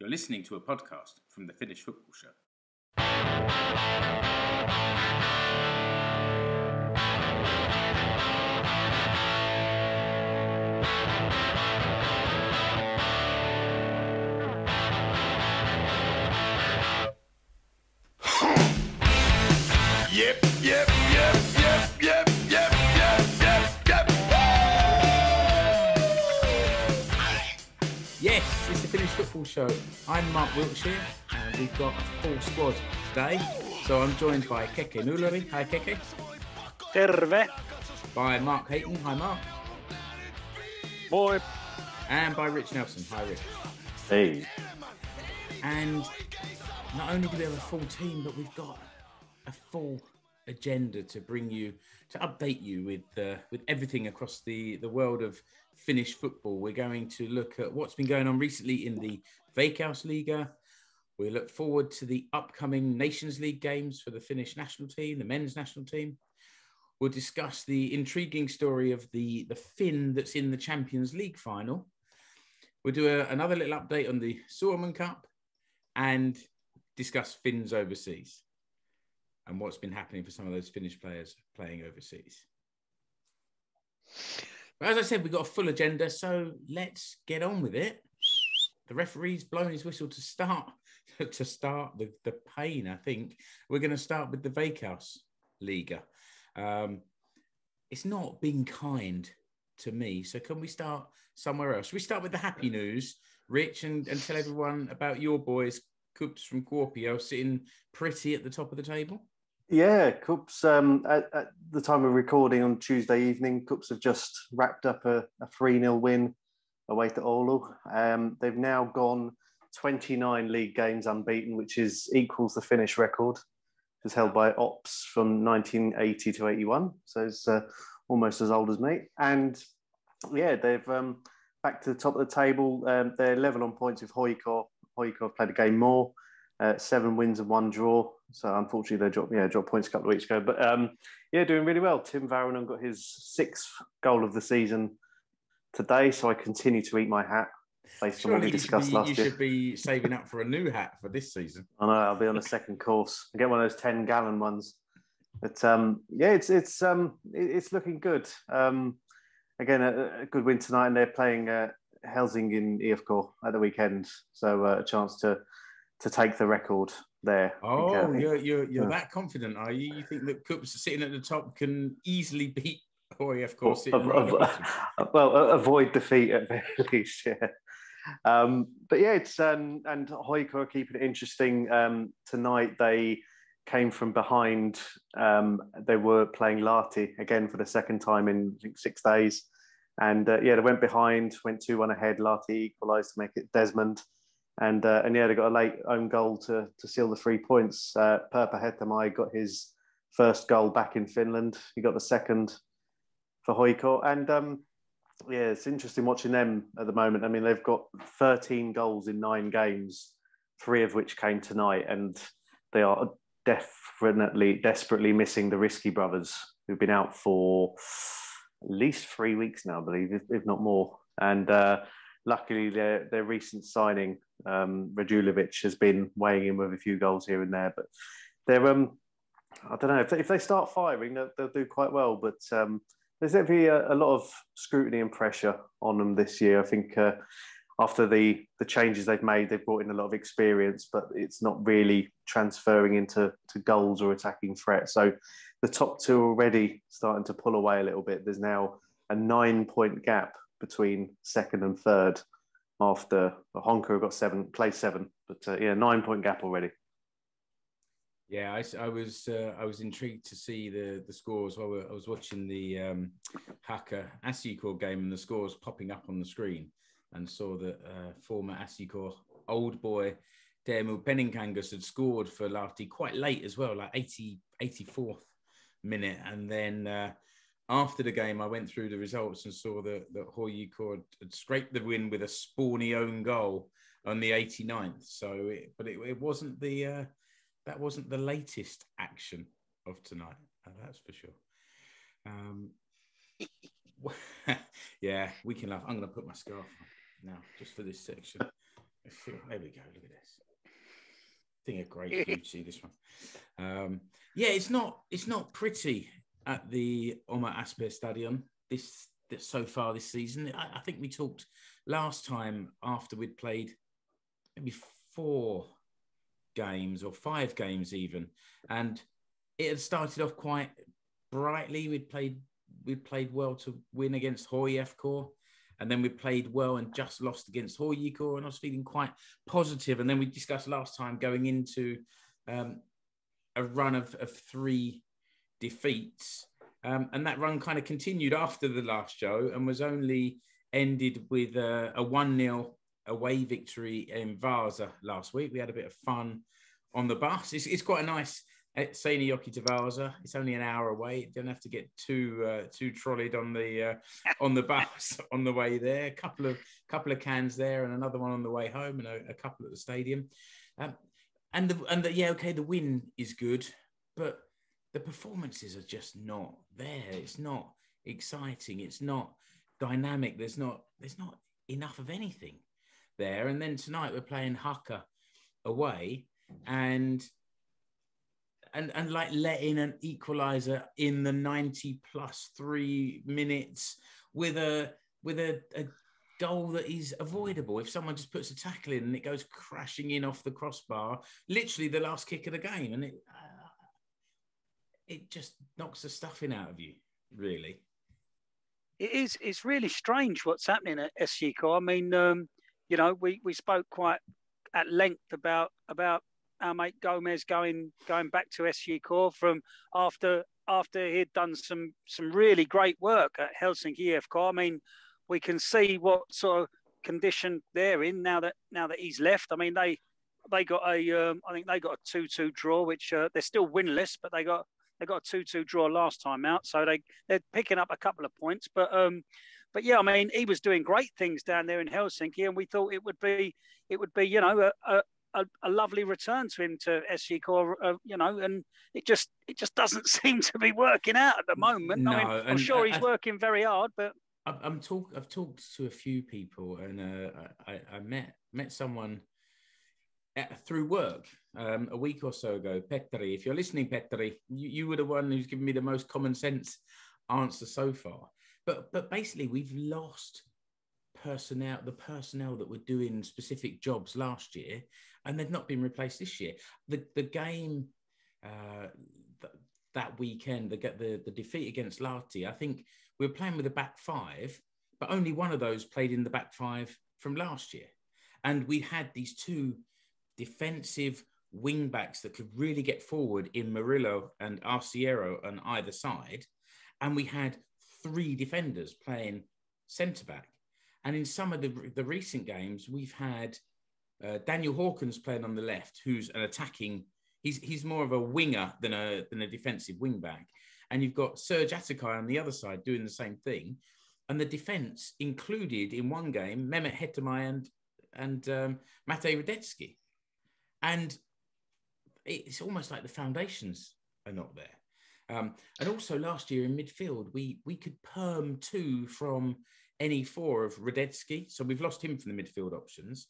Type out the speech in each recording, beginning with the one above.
You're listening to a podcast from the Finnish Football Show. Yes, it's the Finnish Football Show. I'm Mark Wiltshire, and we've got a full squad today. So I'm joined by Keke Nullari. Hi, Keke. Terve. By Mark Hayton. Hi, Mark. Boy. And by Rich Nelson. Hi, Rich. Hey. And not only do we have a full team, but we've got a full agenda to bring you, to update you with everything across the world of Finnish football. We're going to look at what's been going on recently in the Veikkausliiga. We look forward to the upcoming Nations League games for the Finnish national team, the men's national team. We'll discuss the intriguing story of the Finn that's in the Champions League final. We'll do another little update on the Suomen Cup and discuss Finns overseas and what's been happening for some of those Finnish players playing overseas. But as I said, we've got a full agenda, so let's get on with it. The referee's blown his whistle to start the pain, I think. We're going to start with the Veikkausliiga. It's not been kind to me, so can we start somewhere else? Should we start with the happy news, Rich, and tell everyone about your boys, KuPS from Kuopio, sitting pretty at the top of the table? Yeah, KuPS, at the time of recording on Tuesday evening, KuPS have just wrapped up a 3-0 win away to Oulu. They've now gone 29 league games unbeaten, which equals the Finnish record, which is held by Ops from 1980 to 81. So it's almost as old as me. And yeah, they've back to the top of the table. They're level on points with Hojko. Hojko have played a game more. 7 wins and 1 draw. So unfortunately, they dropped points a couple of weeks ago. But doing really well. Tim Vaaranen got his 6th goal of the season today. So I continue to eat my hat based on what we discussed last year. You should be saving up for a new hat for this season. I know. I'll be on a second course. I'll get one of those 10-gallon ones. But it's looking good. Again, a good win tonight, and they're playing Helsingin EF Corps at the weekend. So a chance to take the record there. Oh, you're that confident, are you? You think that KuPS sitting at the top can easily beat HIFK? Avoid defeat at the least, yeah. But yeah, it's and Hojko are keeping it interesting. Tonight they came from behind. They were playing Lahti again for the second time in, I think, 6 days. And they went behind, went 2-1 ahead. Lati equalised to make it Desmond. And yeah, they got a late own goal to seal the 3 points. Perpa Hetemai got his first goal back in Finland. He got the second for Hojko. And it's interesting watching them at the moment. I mean, they've got 13 goals in 9 games, 3 of which came tonight. And they are desperately missing the Riski brothers, who've been out for at least 3 weeks now, I believe, if not more. And luckily, their recent signing, Radulovic, has been weighing in with a few goals here and there. But they're, I don't know, if they start firing, they'll do quite well. But there's going to be a lot of scrutiny and pressure on them this year. I think after the changes they've made, they've brought in a lot of experience, but it's not really transferring into goals or attacking threat. So the top 2 are already starting to pull away a little bit. There's now a 9-point gap between 2nd and 3rd after Honka, who got 7, 9-point gap already. Yeah, I was intrigued to see the scores while I was watching the Asikor game, and the scores popping up on the screen, and saw that former Asikor old boy Teemu Penikangas had scored for Lahti quite late as well, like 84th minute. And then after the game, I went through the results and saw that Hojko had scraped the win with a spawny own goal on the 89th. So, it wasn't that wasn't the latest action of tonight. That's for sure. Yeah, we can laugh. I'm going to put my scarf on now just for this section. There we go. Look at this. I think a great view to see this one. Yeah, it's not pretty at the Ömer Asper Stadion so far this season. I think we talked last time after we'd played maybe 4 games or 5 games even, and it had started off quite brightly. We played well to win against HJK EF Corps, and then we played well and just lost against Hojko, and I was feeling quite positive. And then we discussed last time going into a run of 3 defeats. And that run kind of continued after the last show and was only ended with a 1-0 away victory in Vaasa last week. We had a bit of fun on the bus. It's quite a nice Seinäjoki to Vaasa. It's only an hour away. You don't have to get too trolleyed on the bus on the way there. A couple of cans there and another one on the way home, and a couple at the stadium. The win is good, but the performances are just not there. It's not exciting. It's not dynamic. There's not enough of anything there. And then tonight we're playing Haka away, and like let in an equaliser in the 90 plus 3 minutes with a goal that is avoidable. If someone just puts a tackle in and it goes crashing in off the crossbar, literally the last kick of the game, and it just knocks the stuffing out of you, really. It's really strange what's happening at SJK. I mean, we spoke quite at length about our mate Gomez going back to SJK from after he'd done some really great work at Helsinki EF Corps. I mean, we can see what sort of condition they're in now that he's left. I mean, they got a 2-2 draw, which they're still winless, but they got a 2-2 draw last time out, so they're picking up a couple of points. But yeah, I mean, he was doing great things down there in Helsinki, and we thought it would be a lovely return to him to SJK, and it just doesn't seem to be working out at the moment. No, I mean, I'm sure he's working very hard, but I've talked to a few people, and I met someone through work a week or so ago. Petteri, if you're listening, Petteri, you were the one who's given me the most common sense answer so far. But basically, we've lost the personnel that were doing specific jobs last year, and they've not been replaced this year. The game that weekend, the defeat against Lati, I think we were playing with a back five, but only one of those played in the back five from last year. And we had these 2 defensive wing backs that could really get forward in Murillo and Arciero on either side. And we had 3 defenders playing centre-back. And in some of the recent games, we've had Daniel Hawkins playing on the left, who's an attacking. He's more of a winger than a defensive wing back, and you've got Serge Atakai on the other side doing the same thing. And the defence included in one game Mehmet Hetemai and Matej Rodetski, and it's almost like the foundations are not there. And also last year in midfield, we could perm 2 from any 4 of Rodetski. So we've lost him from the midfield options.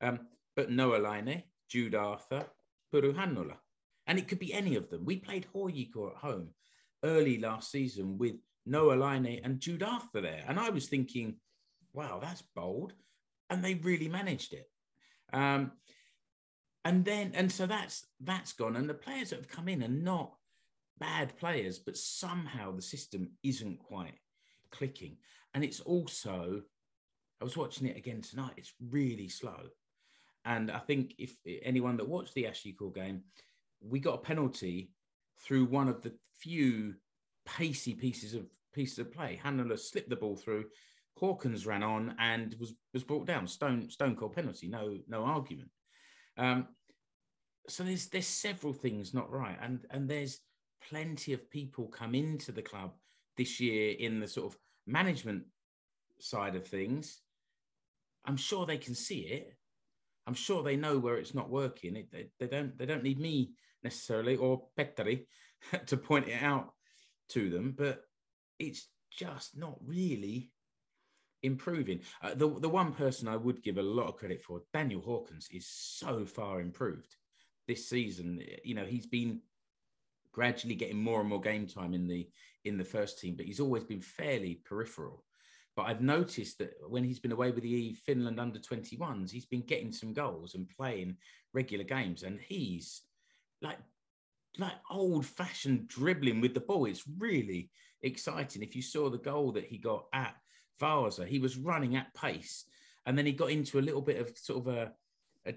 But Noah Laine, Jude Arthur, Puru Hannula. And it could be any of them. We played Hojko at home early last season with Noah Laine and Jude Arthur there. And I was thinking, wow, that's bold. And they really managed it. So that's gone. And the players that have come in are not bad players, but somehow the system isn't quite clicking. And it's also, I was watching it again tonight, it's really slow. And I think if anyone that watched the Asikor game, we got a penalty through one of the few pacey pieces of play. Hannula slipped the ball through, Hawkins ran on and was brought down. Stone cold penalty, no argument. So there's several things not right. And there's plenty of people come into the club this year in the sort of management side of things. I'm sure they can see it. I'm sure they know where it's not working. They don't need me necessarily or Petteri to point it out to them, but it's just not really improving. The one person I would give a lot of credit for, Daniel Hawkins, is so far improved this season. You know, he's been gradually getting more and more game time in the first team, but he's always been fairly peripheral. But I've noticed that when he's been away with the Finland under-21s, he's been getting some goals and playing regular games. And he's like old-fashioned dribbling with the ball. It's really exciting. If you saw the goal that he got at Vaasa, he was running at pace. And then he got into a little bit of sort of a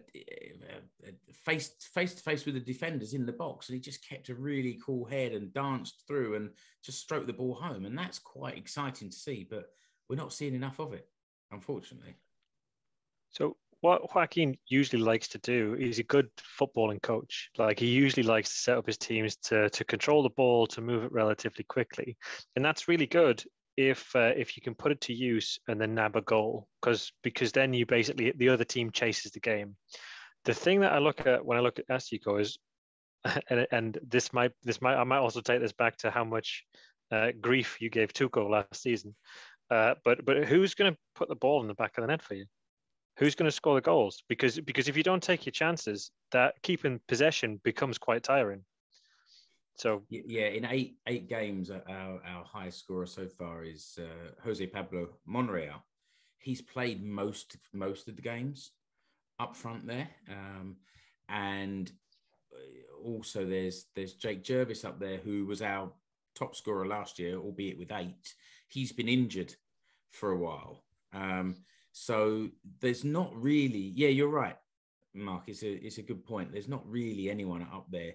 face-to-face with the defenders in the box. And he just kept a really cool head and danced through and just stroked the ball home. And that's quite exciting to see. But we're not seeing enough of it, unfortunately. So what Joaquin usually likes to do is a good footballing coach. Like, he usually likes to set up his teams to control the ball, to move it relatively quickly. And that's really good if you can put it to use and then nab a goal, because then you basically, the other team chases the game. The thing that I look at when I look at Asikor is, and this might I might also take this back to how much grief you gave Tuco last season. But who's going to put the ball in the back of the net for you? Who's going to score the goals? Because if you don't take your chances, that keeping possession becomes quite tiring. So yeah, in eight games, our highest scorer so far is Jose Pablo Monreal. He's played most of the games up front there, and also there's Jake Jervis up there, who was our top scorer last year, albeit with 8. He's been injured for a while. So there's not really, yeah, you're right, Mark. It's a good point. There's not really anyone up there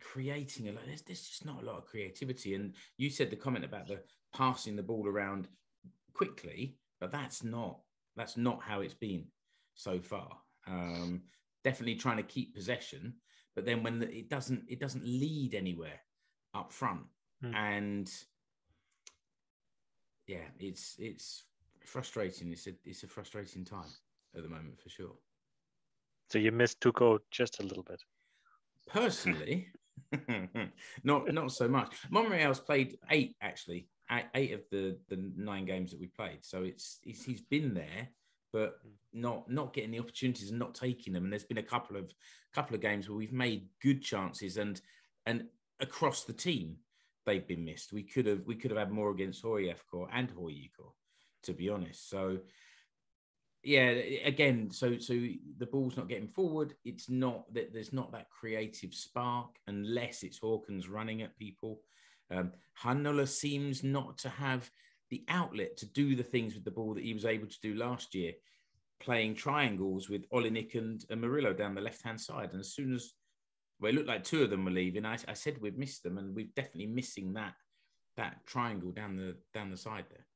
creating a lot. There's just not a lot of creativity. And you said the comment about the passing the ball around quickly, but that's not how it's been so far. Definitely trying to keep possession, but then when it doesn't lead anywhere up front. And yeah, it's frustrating. It's a frustrating time at the moment, for sure. So you missed Tuco just a little bit. Personally, not so much. Monreal's played 8 actually, 8 of the 9 games that we played. So it's he's been there, but not getting the opportunities and not taking them. And there's been a couple of games where we've made good chances and across the team, they've been missed. We could have had more against HIFK and Hojko, to be honest. So yeah, again, so the ball's not getting forward. It's not that there's not that creative spark, unless it's Hawkins running at people. Hannula seems not to have the outlet to do the things with the ball that he was able to do last year, playing triangles with Olinik and Murillo down the left-hand side. And as soon as it looked like 2 of them were leaving, I said we've missed them, and we're definitely missing that triangle down the side there.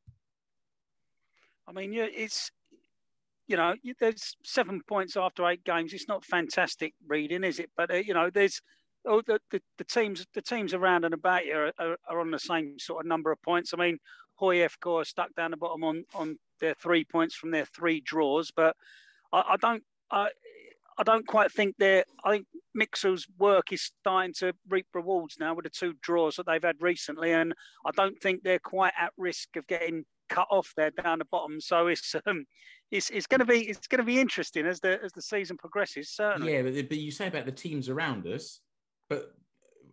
I mean, yeah, it's, you know, there's 7 points after 8 games. It's not fantastic reading, is it? But you know, there's the teams around and about you are on the same sort of number of points. I mean, Hojko stuck down the bottom on their 3 points from their 3 draws, but I don't quite think they're. I think Mixu's work is starting to reap rewards now with the 2 draws that they've had recently, and I don't think they're quite at risk of getting cut off there down the bottom. So it's going to be interesting as the season progresses. Certainly, yeah. But you say about the teams around us, but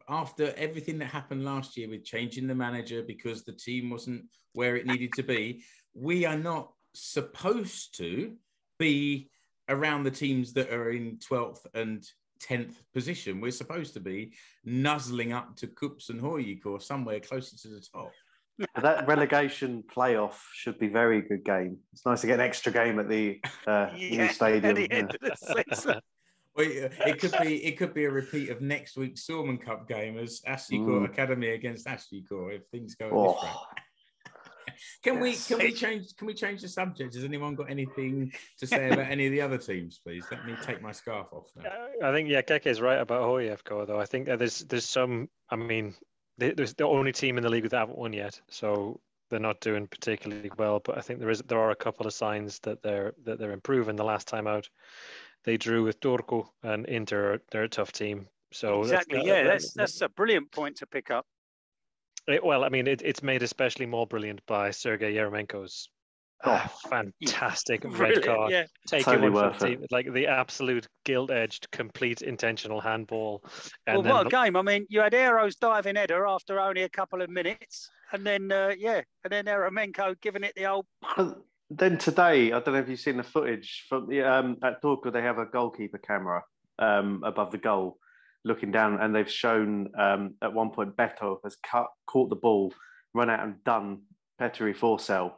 after everything that happened last year with changing the manager because the team wasn't where it needed to be, we are not supposed to be around the teams that are in 12th and 10th position. We're supposed to be nuzzling up to KuPS and Hojko or somewhere closer to the top. That relegation playoff should be very good game. It's nice to get an extra game at the new stadium. At the end of the season. Well, it could be a repeat of next week's Sorman Cup game as Asikor Academy against Asikor if things go this way. Can we change the subject? Has anyone got anything to say about any of the other teams, please? Let me take my scarf off now. I think, yeah, Keke's right about Hojko, though. I think that there's some, I mean, there's the only team in the league that haven't won yet, so they're not doing particularly well. But I think there are a couple of signs that they're improving. The last time out, they drew with Turku, and Inter, they're a tough team. So exactly, that's a brilliant point to pick up. It's made especially more brilliant by Sergei Yeremenko's fantastic red card. Yeah. Taking totally one for the team, like the absolute gilt-edged, complete intentional handball. And what a game. I mean, you had Aero's diving header after only a couple of minutes. And then, and then Yeremenko giving it the old... Then today, I don't know if you've seen the footage from the, at Turku, they have a goalkeeper camera above the goal looking down, and they've shown at one point Beto has caught the ball, run out and done Petteri Forsell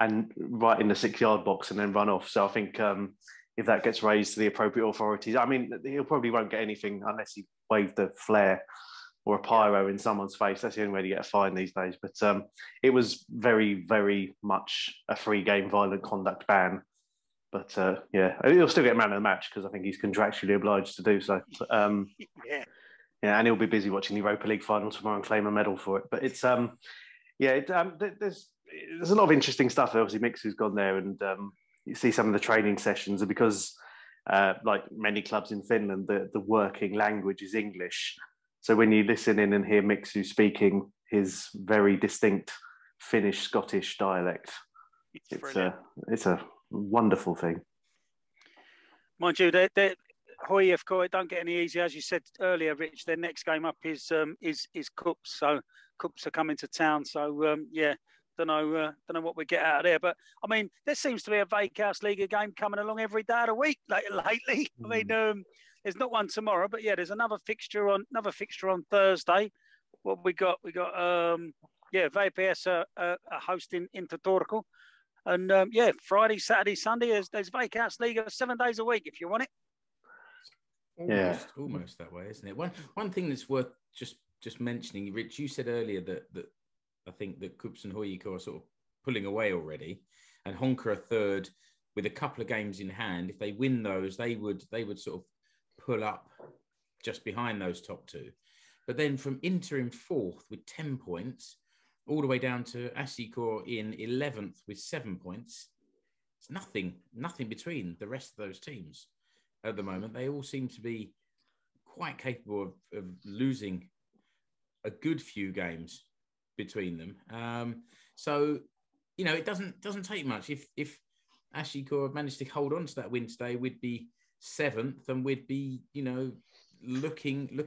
and right in the 6-yard box and then run off. So I think if that gets raised to the appropriate authorities, I mean, he'll probably won't get anything unless he waved the flare or a pyro in someone's face. That's the only way to get a fine these days. But it was very, very much a three-game violent conduct ban. But he'll still get man of the match because I think he's contractually obliged to do so. But, and he'll be busy watching the Europa League final tomorrow and claim a medal for it. But it's there's a lot of interesting stuff. Obviously, Mixu's gone there, and you see some of the training sessions because, like many clubs in Finland, the working language is English. So when you listen in and hear Mixu speaking his very distinct Finnish Scottish dialect, it's a wonderful thing. Mind you, HIFK, it don't get any easier, as you said earlier, Rich. Their next game up is KuPS, so KuPS are coming to town. So don't know what we get out of there. But I mean, there seems to be a Veikkausliiga game coming along every day of the week lately. Mm. I mean. There's not one tomorrow, but there's another fixture on Thursday. What we got VPS are hosting Inter Turku, and Friday, Saturday, Sunday. There's Veikkausliiga 7 days a week if you want it. Almost that way, isn't it? One thing that's worth just mentioning, Rich. You said earlier that I think that KuPS and Hojko are sort of pulling away already, and Honka are third with a couple of games in hand. If they win those, they would sort of pull up just behind those top two. But then from Inter in fourth with 10 points, all the way down to Asikor in 11th with 7 points. It's nothing between the rest of those teams at the moment. They all seem to be quite capable of losing a good few games between them. So, it doesn't take much. If Asikor managed to hold on to that win today, we'd be 7th, and we'd be, looking,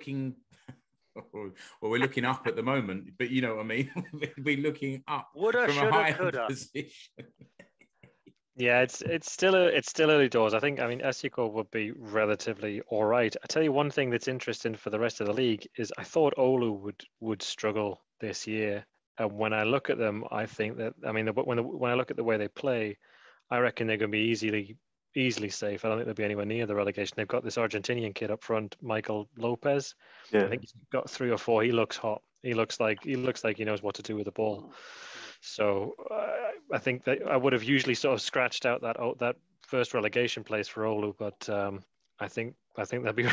well, we're looking up at the moment, but you know what I mean. We'd be looking up from a higher position. Yeah, it's still early doors. I think. I mean, Asikor would be relatively all right. I tell you one thing that's interesting for the rest of the league is I thought Oulu would struggle this year, and when I look at them, I think that when I look at the way they play, I reckon they're going to be easily safe. I don't think they'll be anywhere near the relegation. They've got this Argentinian kid up front, Michael Lopez. Yeah. I think he's got 3 or 4. He looks hot. He looks like he knows what to do with the ball. So I think that I would have usually sort of scratched out that first relegation place for Oulu, but I think they'll be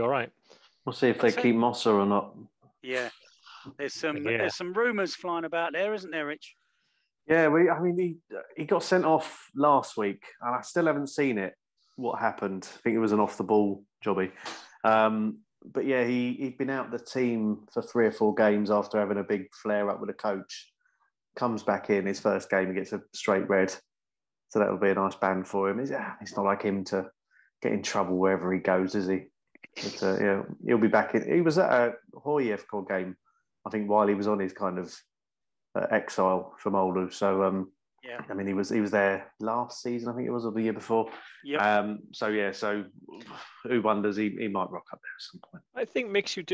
all right. We'll see if they keep Mossa or not. Yeah, there's some rumours flying about there, isn't there, Rich? Yeah, he got sent off last week, and I still haven't seen it. What happened? I think it was an off-the-ball jobby. But yeah, he'd been out the team for 3 or 4 games after having a big flare-up with a coach. Comes back in his first game and gets a straight red. So that'll be a nice ban for him. It's not like him to get in trouble wherever he goes, is he? But, he'll be back in. He was at a HJK game, I think, while he was on his kind of exile from Oulu, so he was there last season, I think it was, or the year before. Yep. So who wonders he might rock up there at some point. I think Mixu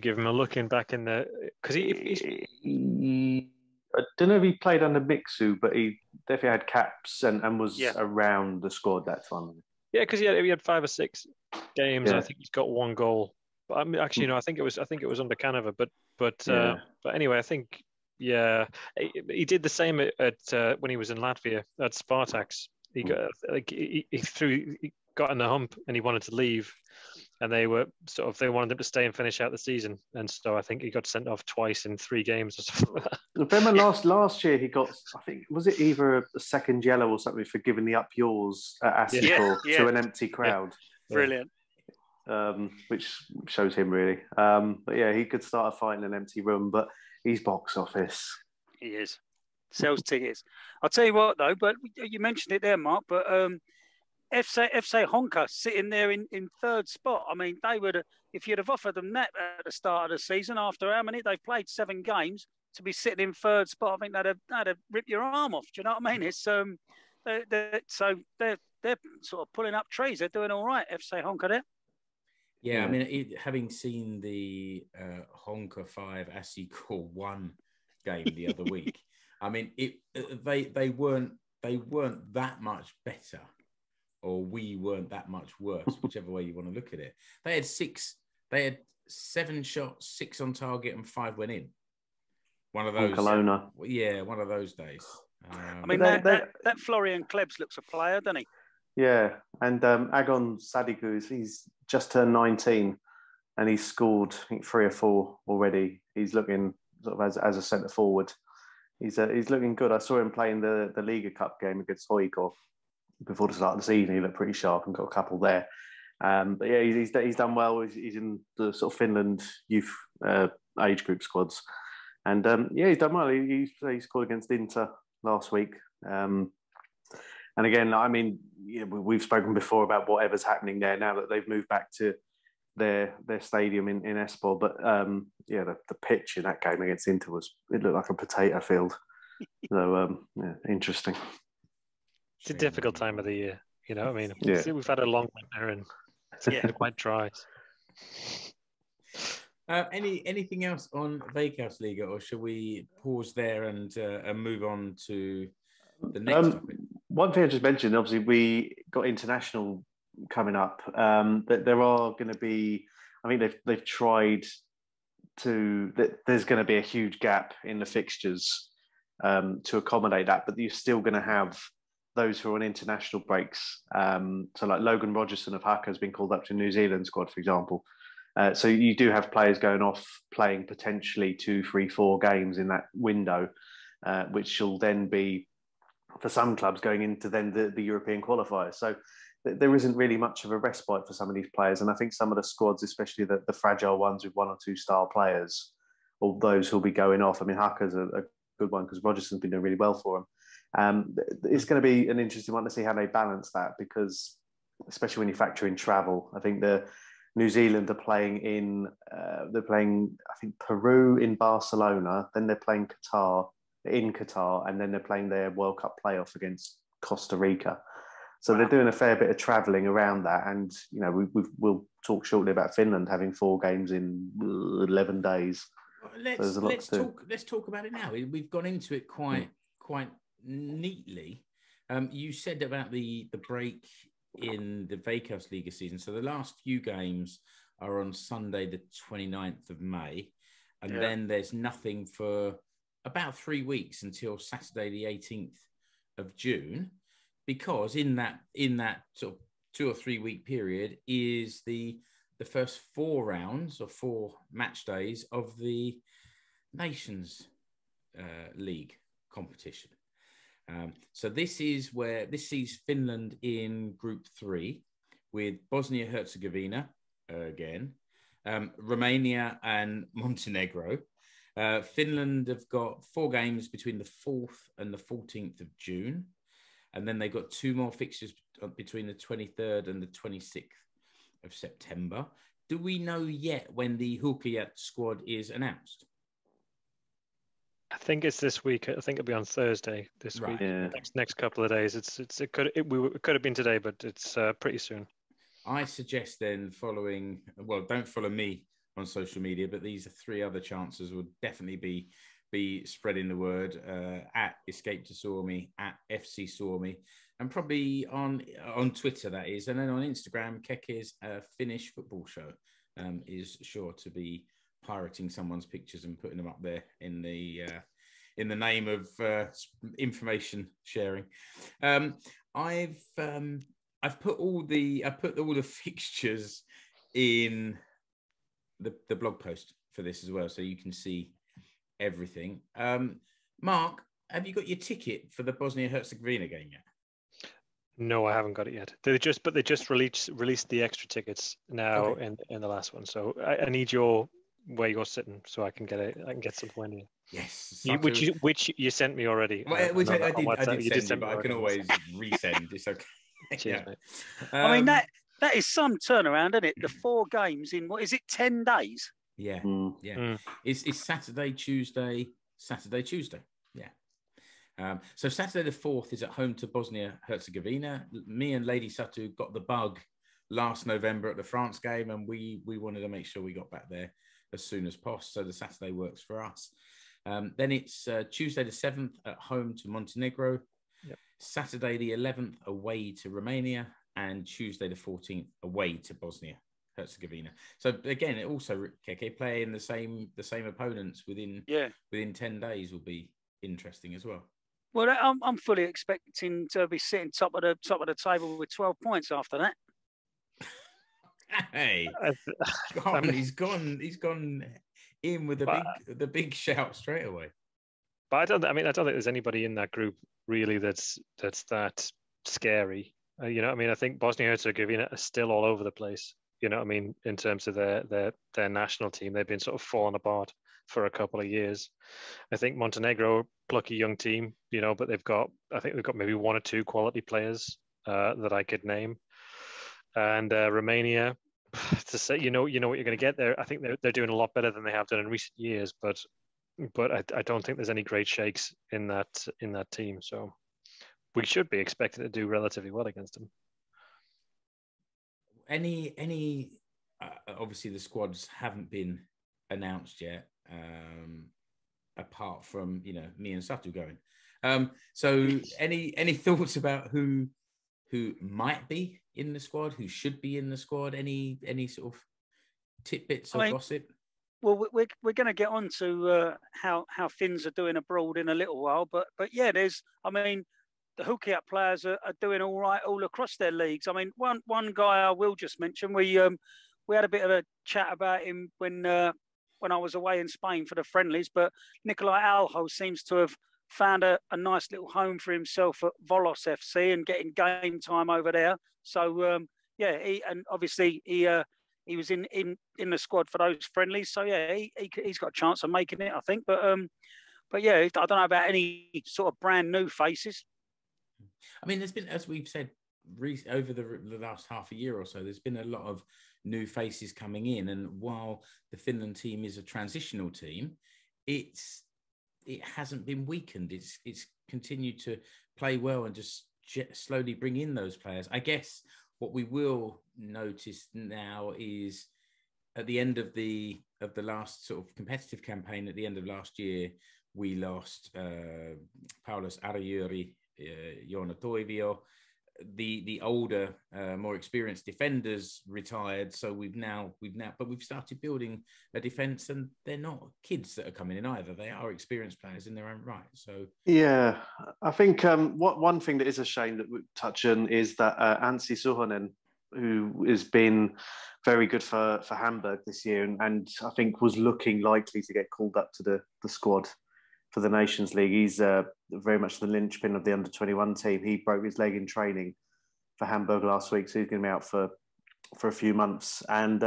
give him a look in back in the, because he I don't know if he played under Mixu, but he definitely had caps and was around the squad that time. Yeah, because he had 5 or 6 games. Yeah. I think he's got 1 goal. But I think it was under Canova, but anyway, I think he did the same at when he was in Latvia at Spartaks. He got in the hump and he wanted to leave, and they wanted him to stay and finish out the season, and so I think he got sent off twice in 3 games or something like that. Remember last year he got, I think, was it either a second yellow or something for giving the up yours at Asikor to an empty crowd? Yeah. Brilliant. which shows him really. But yeah, he could start a fight in an empty room, but he's box office. He is. Sells tickets. I'll tell you what though, but you mentioned it there, Mark, but FC Honka sitting there in third spot. I mean, they would, if you'd have offered them that at the start of the season, after how many they've played, 7 games, to be sitting in third spot, I think they'd have ripped your arm off. Do you know what I mean? It's they're sort of pulling up trees. They're doing all right, FC Honka there. Yeah, I mean, having seen the Honka 5 Asikor 1 game the other week, I mean, they weren't that much better, or we weren't that much worse, whichever way you want to look at it. They had 7 shots, 6 on target, and 5 went in. One of those. Kelowna. Yeah, one of those days. I mean, that Florian Klebs looks a player, doesn't he? Yeah, and Agon Sadiguz, he's just turned 19, and he's scored, I think, 3 or 4 already. He's looking sort of as a centre forward. He's looking good. I saw him playing the Liga Cup game against Hojko before the start of the season. He looked pretty sharp and got a couple there. But yeah, he's done well. He's in the sort of Finland youth age group squads. And yeah, he's done well. He scored against Inter last week. And again, I mean, yeah, we've spoken before about whatever's happening there now that they've moved back to their stadium in Espoo. But yeah, the pitch in that game against Inter it looked like a potato field. So yeah, interesting. It's a difficult time of the year, you know what I mean? Yeah. We've had a long winter and it's been quite dry. Anything else on Veikkausliiga, or should we pause there and move on to the next topic? One thing I just mentioned, obviously, we got international coming up. That there are going to be, I mean, they've tried to. That there's going to be a huge gap in the fixtures to accommodate that, but you're still going to have those who are on international breaks. So, like Logan Rogerson of Haka has been called up to New Zealand squad, for example. So you do have players going off playing potentially 2, 3, 4 games in that window, which will then be, for some clubs, going into then the European qualifiers. So there isn't really much of a respite for some of these players. And I think some of the squads, especially the fragile ones with 1 or 2 star players, or those who'll be going off. I mean, Haka's a good one because Rogerson's been doing really well for him. It's going to be an interesting one to see how they balance that, because especially when you factor in travel, I think New Zealand are playing I think, Peru in Barcelona, then they're playing Qatar, and then they're playing their World Cup playoff against Costa Rica. So They're doing a fair bit of travelling around that. And, you know, we'll talk shortly about Finland having 4 games in 11 days. Let's talk about it now. We've gone into it quite neatly. You said about the break in the Veikkausliiga season. So the last few games are on Sunday, the 29th of May. And then there's nothing for about 3 weeks until Saturday, the 18th of June, because in that sort of 2 or 3 week period is the first 4 rounds or 4 match days of the Nations League competition. So this is where this sees Finland in Group 3 with Bosnia-Herzegovina again, Romania and Montenegro. Finland have got 4 games between the 4th and the 14th of June. And then they've got 2 more fixtures between the 23rd and the 26th of September. Do we know yet when the Huuhkajat squad is announced? I think it's this week. I think it'll be on Thursday this week. Yeah. Next couple of days. It could have been today, but it's pretty soon. I suggest then don't follow me on social media, but these are 3 other chances will definitely be spreading the word at Escape to Sormy, at FC Sormy, and probably on Twitter, that is, and then on Instagram, Keke's Finnish football show is sure to be pirating someone's pictures and putting them up there in the name of information sharing. I put all the fixtures in the blog post for this as well, so you can see everything. Mark, have you got your ticket for the Bosnia-Herzegovina game yet? No, I haven't got it yet. They just released the extra tickets now, okay, in the last one. So I need your where you're sitting so I can get it. I can get some point in. Yes, which you sent me already. Well, I did send you, but I can always resend. It's okay. Cheers, yeah, mate. I mean that is some turnaround, isn't it? The 4 games in what is it? 10 days. Yeah, yeah. It's Saturday, Tuesday. Yeah. So Saturday the 4th is at home to Bosnia-Herzegovina. Me and Lady Satu got the bug last November at the France game, and we wanted to make sure we got back there as soon as possible. So the Saturday works for us. Then it's Tuesday the 7th at home to Montenegro. Yep. Saturday the 11th away to Romania, and Tuesday the 14th away to Bosnia-Herzegovina. So again, it also playing the same opponents within 10 days will be interesting as well. Well, I'm fully expecting to be sitting top of the table with 12 points after that. Hey, he's gone in with the big shout straight away. But I don't think there's anybody in that group really that's that scary. You know what I mean? I think Bosnia and Herzegovina are still all over the place. You know what I mean? In terms of their national team, they've been sort of falling apart for a couple of years. I think Montenegro, plucky young team, you know, but they've got maybe 1 or 2 quality players that I could name. And Romania, to say, you know what you're going to get there. I think they're doing a lot better than they have done in recent years, but I don't think there's any great shakes in that team. So we should be expected to do relatively well against them. Obviously the squads haven't been announced yet, apart from, you know, me and Satu going. So any thoughts about who might be in the squad, who should be in the squad? Any sort of tidbits or gossip? Well, we're going to get on to how Finns are doing abroad in a little while, but yeah, the Huuhkajat players are doing all right all across their leagues. I mean, one guy I will just mention, we had a bit of a chat about him when I was away in Spain for the friendlies, but Nicolai Alho seems to have found a nice little home for himself at Volos FC and getting game time over there. So, he was in the squad for those friendlies. So, yeah, he's got a chance of making it, I think. But yeah, I don't know about any sort of brand new faces. I mean, there's been, as we've said, over the last half a year or so, there's been a lot of new faces coming in. And while the Finland team is a transitional team, it hasn't been weakened. It's continued to play well and just slowly bring in those players. I guess what we will notice now is at the end of the last sort of competitive campaign, at the end of last year, we lost Paulus Arajuri, Joona Toivio. The older, more experienced defenders retired, so but we've started building a defence, and they're not kids that are coming in either. They are experienced players in their own right. So yeah, I think one thing that is a shame that we touch on is that Anssi Suhonen, who has been very good for Hamburg this year, and I think was looking likely to get called up to the squad for the Nations League. He's very much the linchpin of the under-21 team. He broke his leg in training for Hamburg last week, so he's going to be out for a few months. And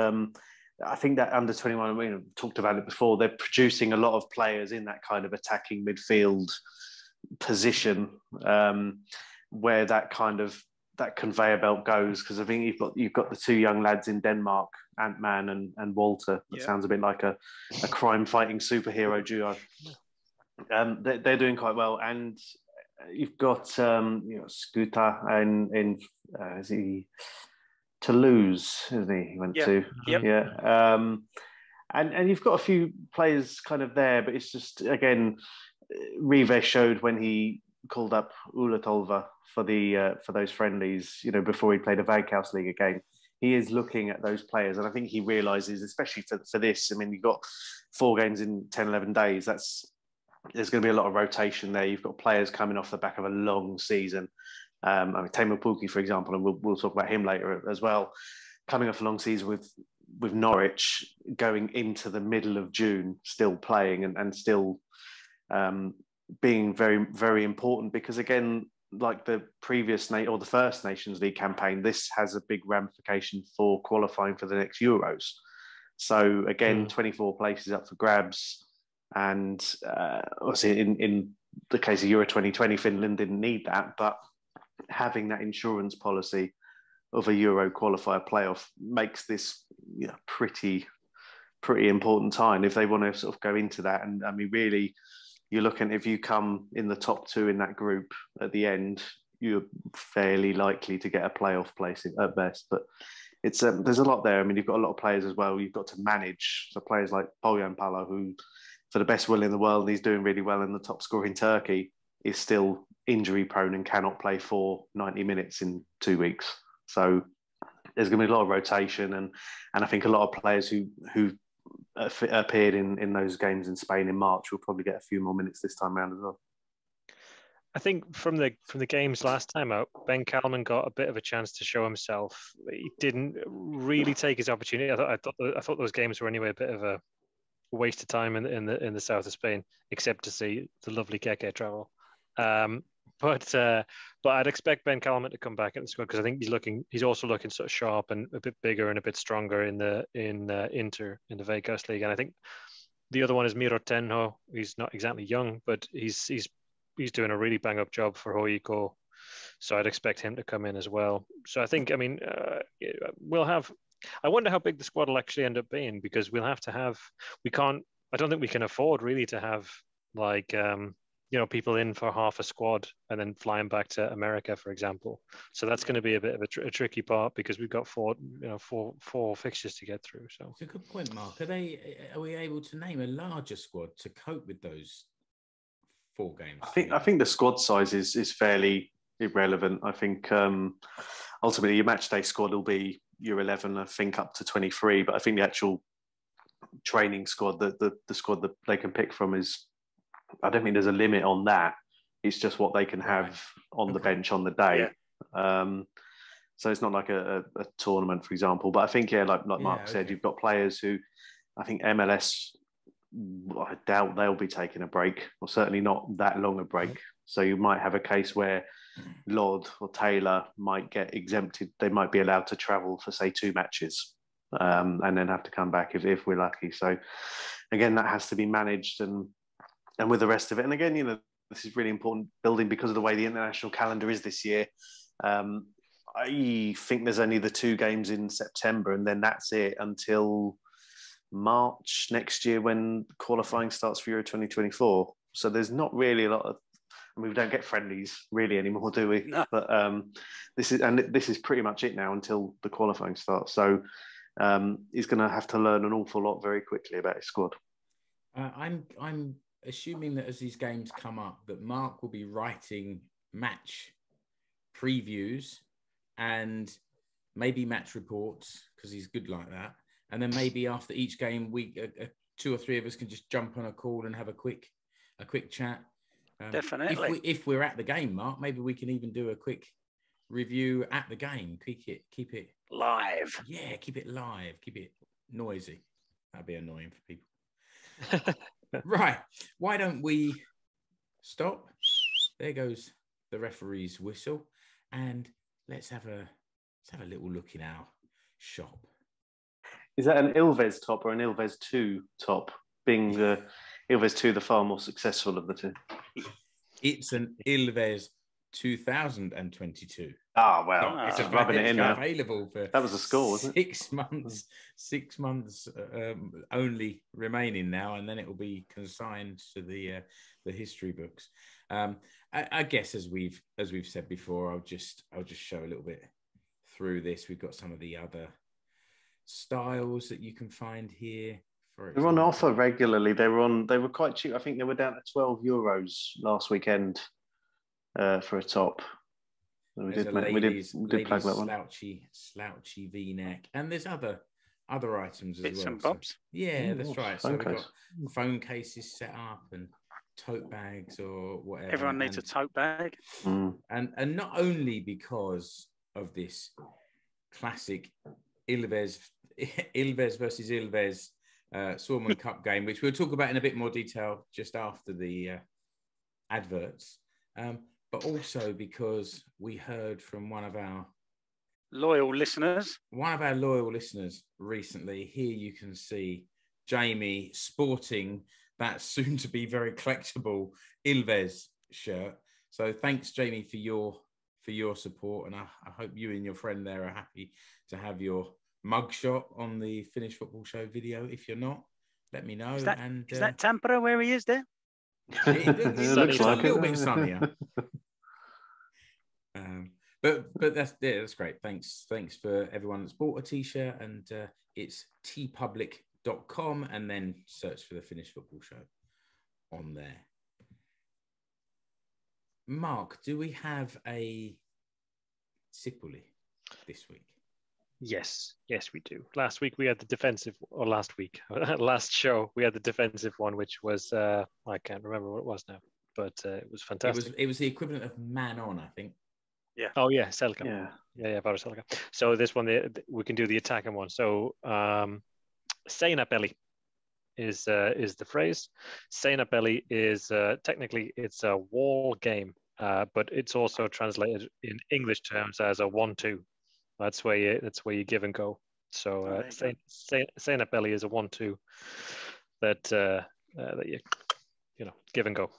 I think that under-21, we talked about it before, they're producing a lot of players in that kind of attacking midfield position, where that kind of that conveyor belt goes. Because I think you've got the two young lads in Denmark, Ant-Man and Walter. That sounds a bit like a crime-fighting superhero duo. They're doing quite well, and you've got Skuta in is he Toulouse, isn't he? He went to yeah. And you've got a few players kind of there, but it's just again, Rive showed when he called up Ulla Tolva for those friendlies. You know, before he played a Veikkausliiga game. He is looking at those players, and I think he realises, especially for this. I mean, you've got 4 games in 10, 11 days. There's going to be a lot of rotation there. You've got players coming off the back of a long season. I mean, Teemu Pukki, for example, and we'll talk about him later as well, coming off a long season with Norwich, going into the middle of June, still playing and still being very, very important. Because again, like the previous or the first Nations League campaign, this has a big ramification for qualifying for the next Euros. So again, 24 places up for grabs, and obviously in the case of Euro 2020, Finland didn't need that, but having that insurance policy of a Euro qualifier playoff makes this pretty important time if they want to sort of go into that. And I mean, really, you're looking, if you come in the top two in that group at the end, you're fairly likely to get a playoff place at best. But it's there's a lot there. I mean, you've got a lot of players as well. You've got to manage. So players like Poljan Palo, who for the best will in the world, and he's doing really well in the top scorer in Turkey, is still injury prone and cannot play for 90 minutes in 2 weeks. So there's going to be a lot of rotation, and I think a lot of players who appeared in those games in Spain in March will probably get a few more minutes this time around as well. I think from the games last time out, Ben Kalman got a bit of a chance to show himself. He didn't really take his opportunity. I thought those games were anyway a bit of a waste of time in the south of Spain, except to see the lovely Keke travel. But I'd expect Ben Kalman to come back in the squad, because I think he's also looking sort of sharp and a bit bigger and a bit stronger in Inter in the Veikkausliiga. And I think the other one is Miro Tenho. He's not exactly young, but he's doing a really bang up job for Hojko, so I'd expect him to come in as well. So I think, I mean, we'll have. I wonder how big the squad will actually end up being, because we'll have to have. We can't. I don't think we can afford really to have like. People in for half a squad and then flying back to America, for example. So that's going to be a bit of a tricky part, because we've got four fixtures to get through. So it's a good point, Mark. Are we able to name a larger squad to cope with those four games? I think the squad size is fairly irrelevant. I think ultimately your match day squad will be your 11, I think, up to 23. But I think the actual training squad, the squad that they can pick from is. I don't think there's a limit on that. It's just what they can have on the bench on the day. Yeah. So it's not like a tournament, for example. But I think, like Mark said, you've got players who, I think MLS, I doubt they'll be taking a break, or certainly not that long a break. Mm-hmm. So you might have a case where Lord or Taylor might get exempted. They might be allowed to travel for, say, 2 matches. And then have to come back if we're lucky. So, again, that has to be managed and with the rest of it. And again, this is really important building because of the way the international calendar is this year. I think there's only the 2 games in September, and then that's it until March next year when qualifying starts for Euro 2024. So there's not really a lot of, I mean, we don't get friendlies really anymore, do we? No. But this is pretty much it now until the qualifying starts. So he's going to have to learn an awful lot very quickly about his squad. I'm assuming that as these games come up, that Mark will be writing match previews and maybe match reports, because he's good like that. And then maybe after each game, two or three of us can just jump on a call and have a quick chat. Definitely. If we're at the game, Mark, maybe we can even do a quick review at the game. Keep it live. Yeah, keep it live. Keep it noisy. That'd be annoying for people. Right, why don't we stop? There goes the referee's whistle, and let's have a little look in our shop. Is that an Ilves top or an Ilves 2 top? Being the Ilves 2, the far more successful of the two. It's an Ilves 2022. Ah, well, no, it's rubbing it in now. Available for that was a score, wasn't it? 6 months only remaining now, and then it will be consigned to the history books. I guess as we've said before, I'll just show a little bit through this. We've got some of the other styles that you can find here. They're on offer regularly. They were quite cheap. I think they were down to €12 last weekend. For a top, we did plug that one. Slouchy V-neck, and there's other items as well. Bits and bobs. So, yeah, that's right. So we've got phone cases set up and tote bags or whatever. Everyone needs a tote bag. And not only because of this classic Ilves versus Ilves Suomen Cup game, which we'll talk about in a bit more detail just after the adverts. But but also because we heard from one of our loyal listeners. Recently. Here you can see Jamie sporting that soon-to-be very collectible Ilves shirt. So thanks, Jamie, for your support. And I hope you and your friend there are happy to have your mugshot on the Finnish Football Show video. If you're not, let me know. Is that Tampere where he is there? It looks like a little bit sunnier. But that's great. Thanks for everyone that's bought a T-shirt. And it's tpublic.com and then search for the Finnish Football Show on there. Mark, do we have a Sipuli this week? Yes, we do. Last week we had the defensive, or last show we had the defensive one, which was I can't remember what it was now, but it was fantastic. It was the equivalent of man on, I think. Yeah. Oh yeah, Selka. Yeah, Varo Selka. So this one we can do the attacking one. So Seinäpeli is the phrase. Seinäpeli is technically it's a wall game, but it's also translated in English terms as a 1-2. That's where you give and go. So Seinäpeli is a 1-2 that you give and go.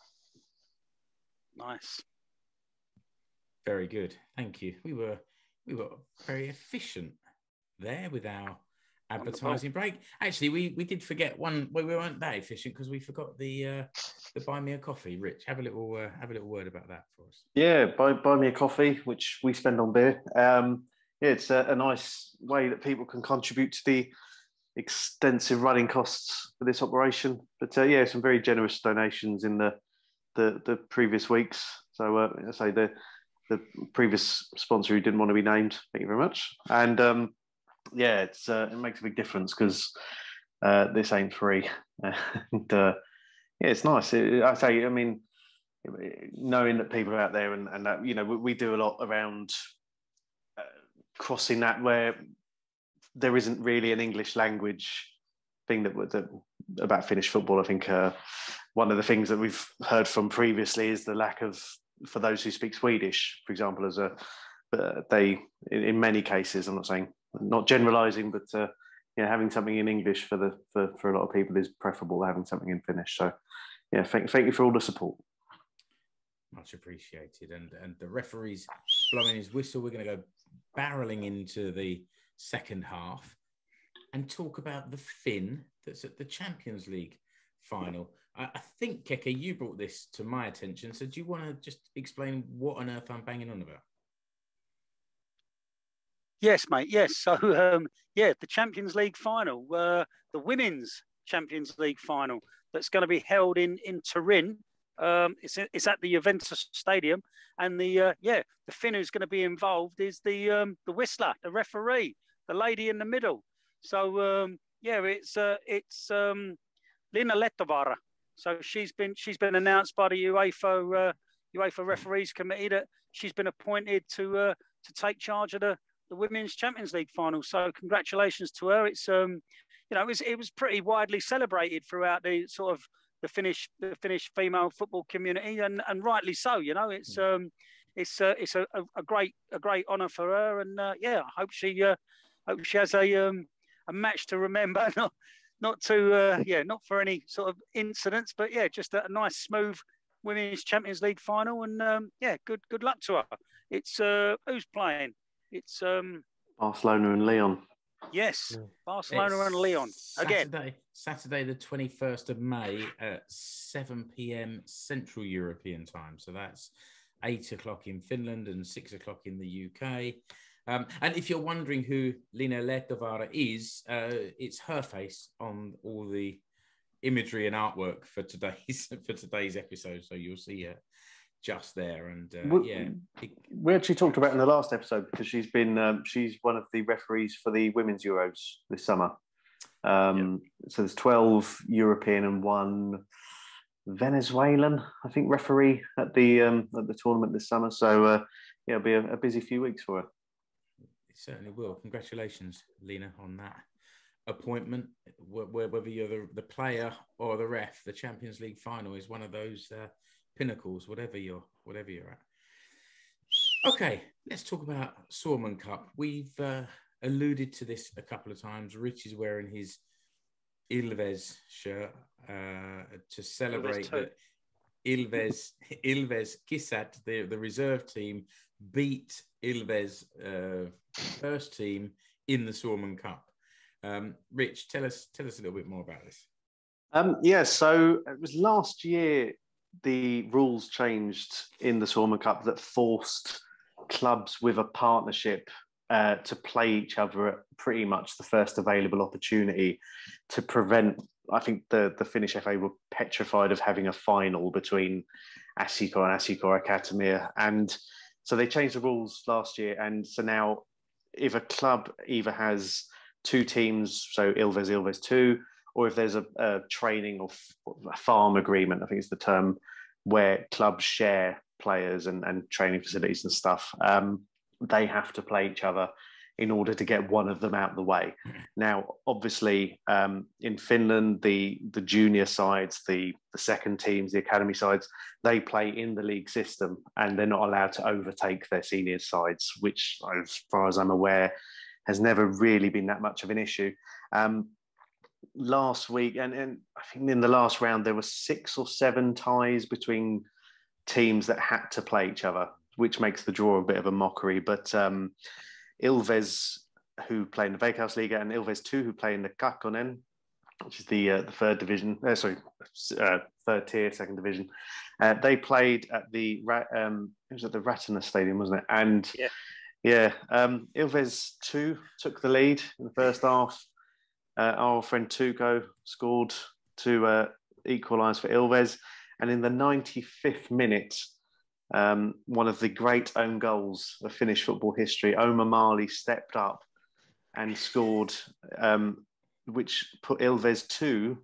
Nice. Very good. Thank you. We were very efficient there with our advertising break. Actually, we did forget one. Well, we weren't that efficient because we forgot the buy me a coffee. Rich, have a little word about that for us. Yeah, buy me a coffee, which we spend on beer. Yeah, it's a nice way that people can contribute to the extensive running costs for this operation. But some very generous donations in the previous weeks. So I say the previous sponsor who didn't want to be named. Thank you very much. And it's it makes a big difference because this ain't free. And it's nice. Knowing that people are out there and that, we do a lot around crossing that where there isn't really an English language thing that about Finnish football. I think one of the things that we've heard from previously is the lack of, for those who speak Swedish, for example, as they in many cases, I'm not saying, not generalising, but having something in English for a lot of people is preferable to having something in Finnish. So yeah, thank you for all the support. Much appreciated. And the referee's blowing his whistle. We're going to go barrelling into the second half and talk about the Finn that's at the Champions League final. I think, Keke, you brought this to my attention. So do you want to just explain what on earth I'm banging on about? Yes, mate. Yes. So, the Champions League final, the Women's Champions League final that's going to be held in Turin. It's at the Juventus Stadium, and the Finn who's going to be involved is the whistler, the referee, the lady in the middle. So it's Lina Letovara. So she's been announced by the UEFA Referees Committee that she's been appointed to take charge of the Women's Champions League final. So congratulations to her. It's it was pretty widely celebrated throughout the sort of the Finnish female football community, and rightly so. It's a great honour for her, and I hope she has a match to remember, not for any sort of incidents, but just a nice smooth Women's Champions League final, and good luck to her. It's who's playing? It's Barcelona and Leon. Yes, Barcelona and Leon again. Saturday the 21st of May at 7 p.m. Central European time. So that's 8 o'clock in Finland and 6 o'clock in the UK. And if you're wondering who Lina Letovara is, it's her face on all the imagery and artwork for today's episode. So you'll see her just there. And we actually talked about in the last episode because she's one of the referees for the Women's Euros this summer. So there's 12 European and one Venezuelan, I think, referee at the tournament this summer. So it'll be a busy few weeks for her. It certainly will. Congratulations, Lena, on that appointment. Whether you're the player or the ref, the Champions League final is one of those pinnacles, whatever you're at. Okay, let's talk about Suomen Cup. We've alluded to this a couple of times. Rich is wearing his Ilves shirt to celebrate that Ilves Kissat, the reserve team, beat Ilves first team in the Suomen Cup. Rich, tell us a little bit more about this. So it was last year the rules changed in the Suomen Cup that forced clubs with a partnership to play each other at pretty much the first available opportunity to prevent, I think the Finnish FA were petrified of having a final between Asikor and Asikor Akatemia. And so they changed the rules last year. And so now if a club either has two teams, so Ilves 2, or if there's a training or a farm agreement, I think it's the term, where clubs share players and training facilities and stuff, they have to play each other in order to get one of them out of the way. Now, obviously, in Finland, the junior sides, the second teams, the academy sides, they play in the league system and they're not allowed to overtake their senior sides, which, as far as I'm aware, has never really been that much of an issue. Last week, and I think in the last round, there were 6 or 7 ties between teams that had to play each other, which makes the draw a bit of a mockery. But Ilves, who play in the Veikkausliiga, and Ilves 2, who play in the Kakkonen, which is the third division, third tier, second division. They played at the Ratina Stadium, wasn't it? And yeah, Ilves 2 took the lead in the first half. Our friend Tuco scored to equalise for Ilves. And in the 95th minute, one of the great own goals of Finnish football history, Omar Marley stepped up and scored, which put Ilves 2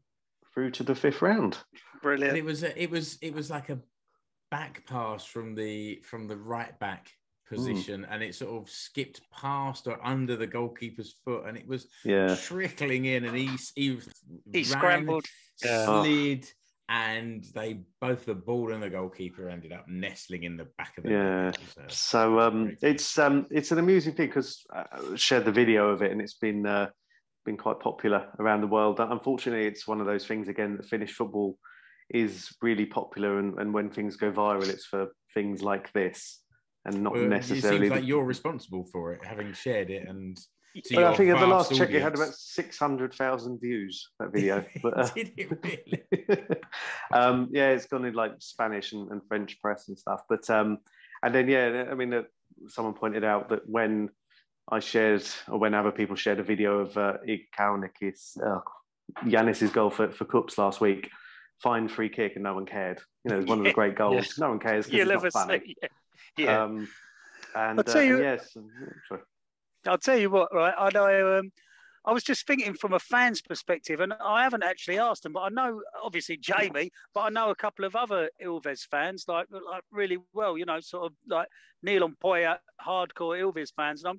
through to the 5th round. Brilliant! And it was like a back pass from the right back position, and it sort of skipped past or under the goalkeeper's foot, and it was trickling in, and he scrambled, slid. And they both, the ball and the goalkeeper, ended up nestling in the back of the net. So it's an amusing thing because I shared the video of it, and it's been quite popular around the world. Unfortunately, it's one of those things again that Finnish football is really popular, and when things go viral, it's for things like this, and not necessarily. It seems like you're responsible for it, having shared it, and. Well, I think at the last check, it had about 600,000 views, that video. But, did it really? It's gone in like Spanish and French press and stuff. But someone pointed out that when I shared, or when other people shared a video of Kaunikis, Yanis's goal for KuPS last week, fine free kick, and no one cared. You know, it was one of the great goals. Yeah. No one cares because it's not funny. Yeah. I'll tell you what, right? I know I was just thinking from a fan's perspective, and I haven't actually asked them, but I know obviously Jamie, but I know a couple of other Ilves fans, like really well, you know, sort of like Neil and Poya, hardcore Ilves fans, and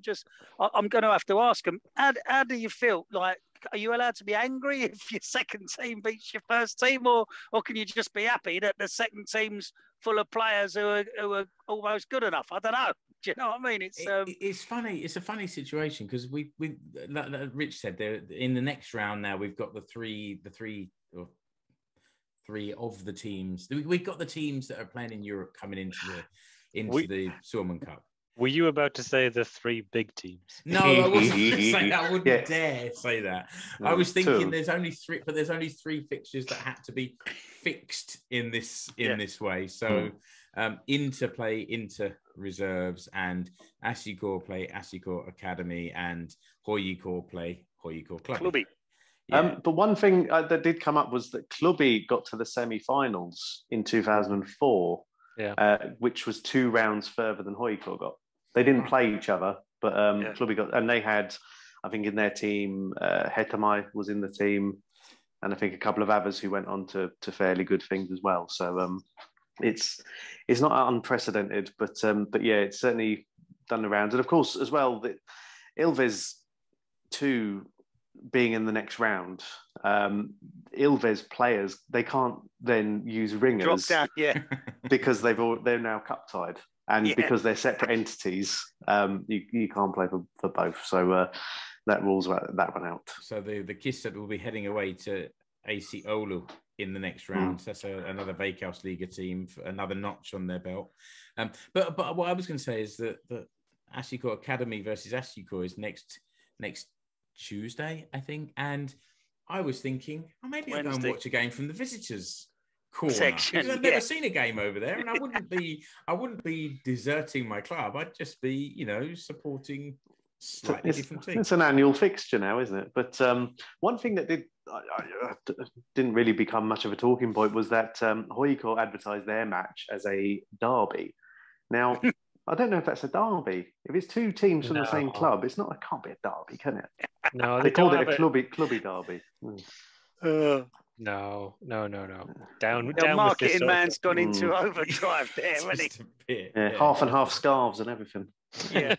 I'm going to have to ask them, how do you feel? Like, are you allowed to be angry if your second team beats your first team, or can you just be happy that the second team's full of players who are almost good enough? I don't know. Do you know what I mean? It's funny. It's a funny situation because we like Rich said, there in the next round now we've got three of the teams. We've got the teams that are playing in Europe coming into the Suomen Cup. Were you about to say the three big teams? No, I wasn't going to say that. I wouldn't dare say that. I was thinking there's only three, but there's only three fixtures that had to be fixed in this way. So Inter play Inter reserves, and Asikor play Asikor Academy, and Hojko play Hojko Klubi. Yeah. But one thing that did come up was that Klubi got to the semi-finals in 2004. Yeah. Which was 2 rounds further than Hojko got. They didn't play each other, but Klubi got, and they had, I think in their team, Hetemai was in the team, and I think a couple of others who went on to fairly good things as well. So it's not unprecedented, but yeah, it's certainly done the rounds. And of course, as well, the Ilves 2 being in the next round, Ilves players, they can't then use ringers. Drop down, yeah. Because they're now cup tied. And because they're separate entities, you can't play for both. So that rules that one out. So the Kissat will be heading away to AC Oulu in the next round. So that's another Veikkausliiga team, another notch on their belt. But what I was going to say is that Asikor Academy versus Asikor is next Tuesday, I think. And I was thinking, maybe I'll go and watch a game from the visitors' corner section, because I've never seen a game over there, and I wouldn't be deserting my club. I'd just be, supporting slightly different teams. It's an annual fixture now, isn't it? But one thing that didn't really become much of a talking point was that Hojko advertised their match as a derby. Now, I don't know if that's a derby. If it's two teams from the same club, it can't be a derby, can it? No, they called it a clubby derby. No. Down marketing man's gone into overdrive there, hasn't he? Yeah. Half and half scarves and everything. Yeah.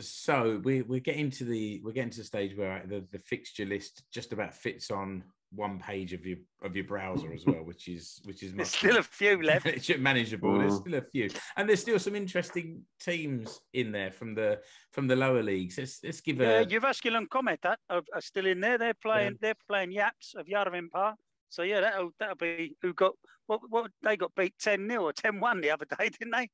So we're getting to the stage where the fixture list just about fits on one page of your browser as well, which is there's still a few left. It's manageable. There's still a few, and there's still some interesting teams in there from the lower leagues. Let's give a Jyväskylän Comet are still in there. They're playing Yaps of Järvenpää. So yeah, that'll be who got what they got beat 10-0 or 10-1 the other day, didn't they?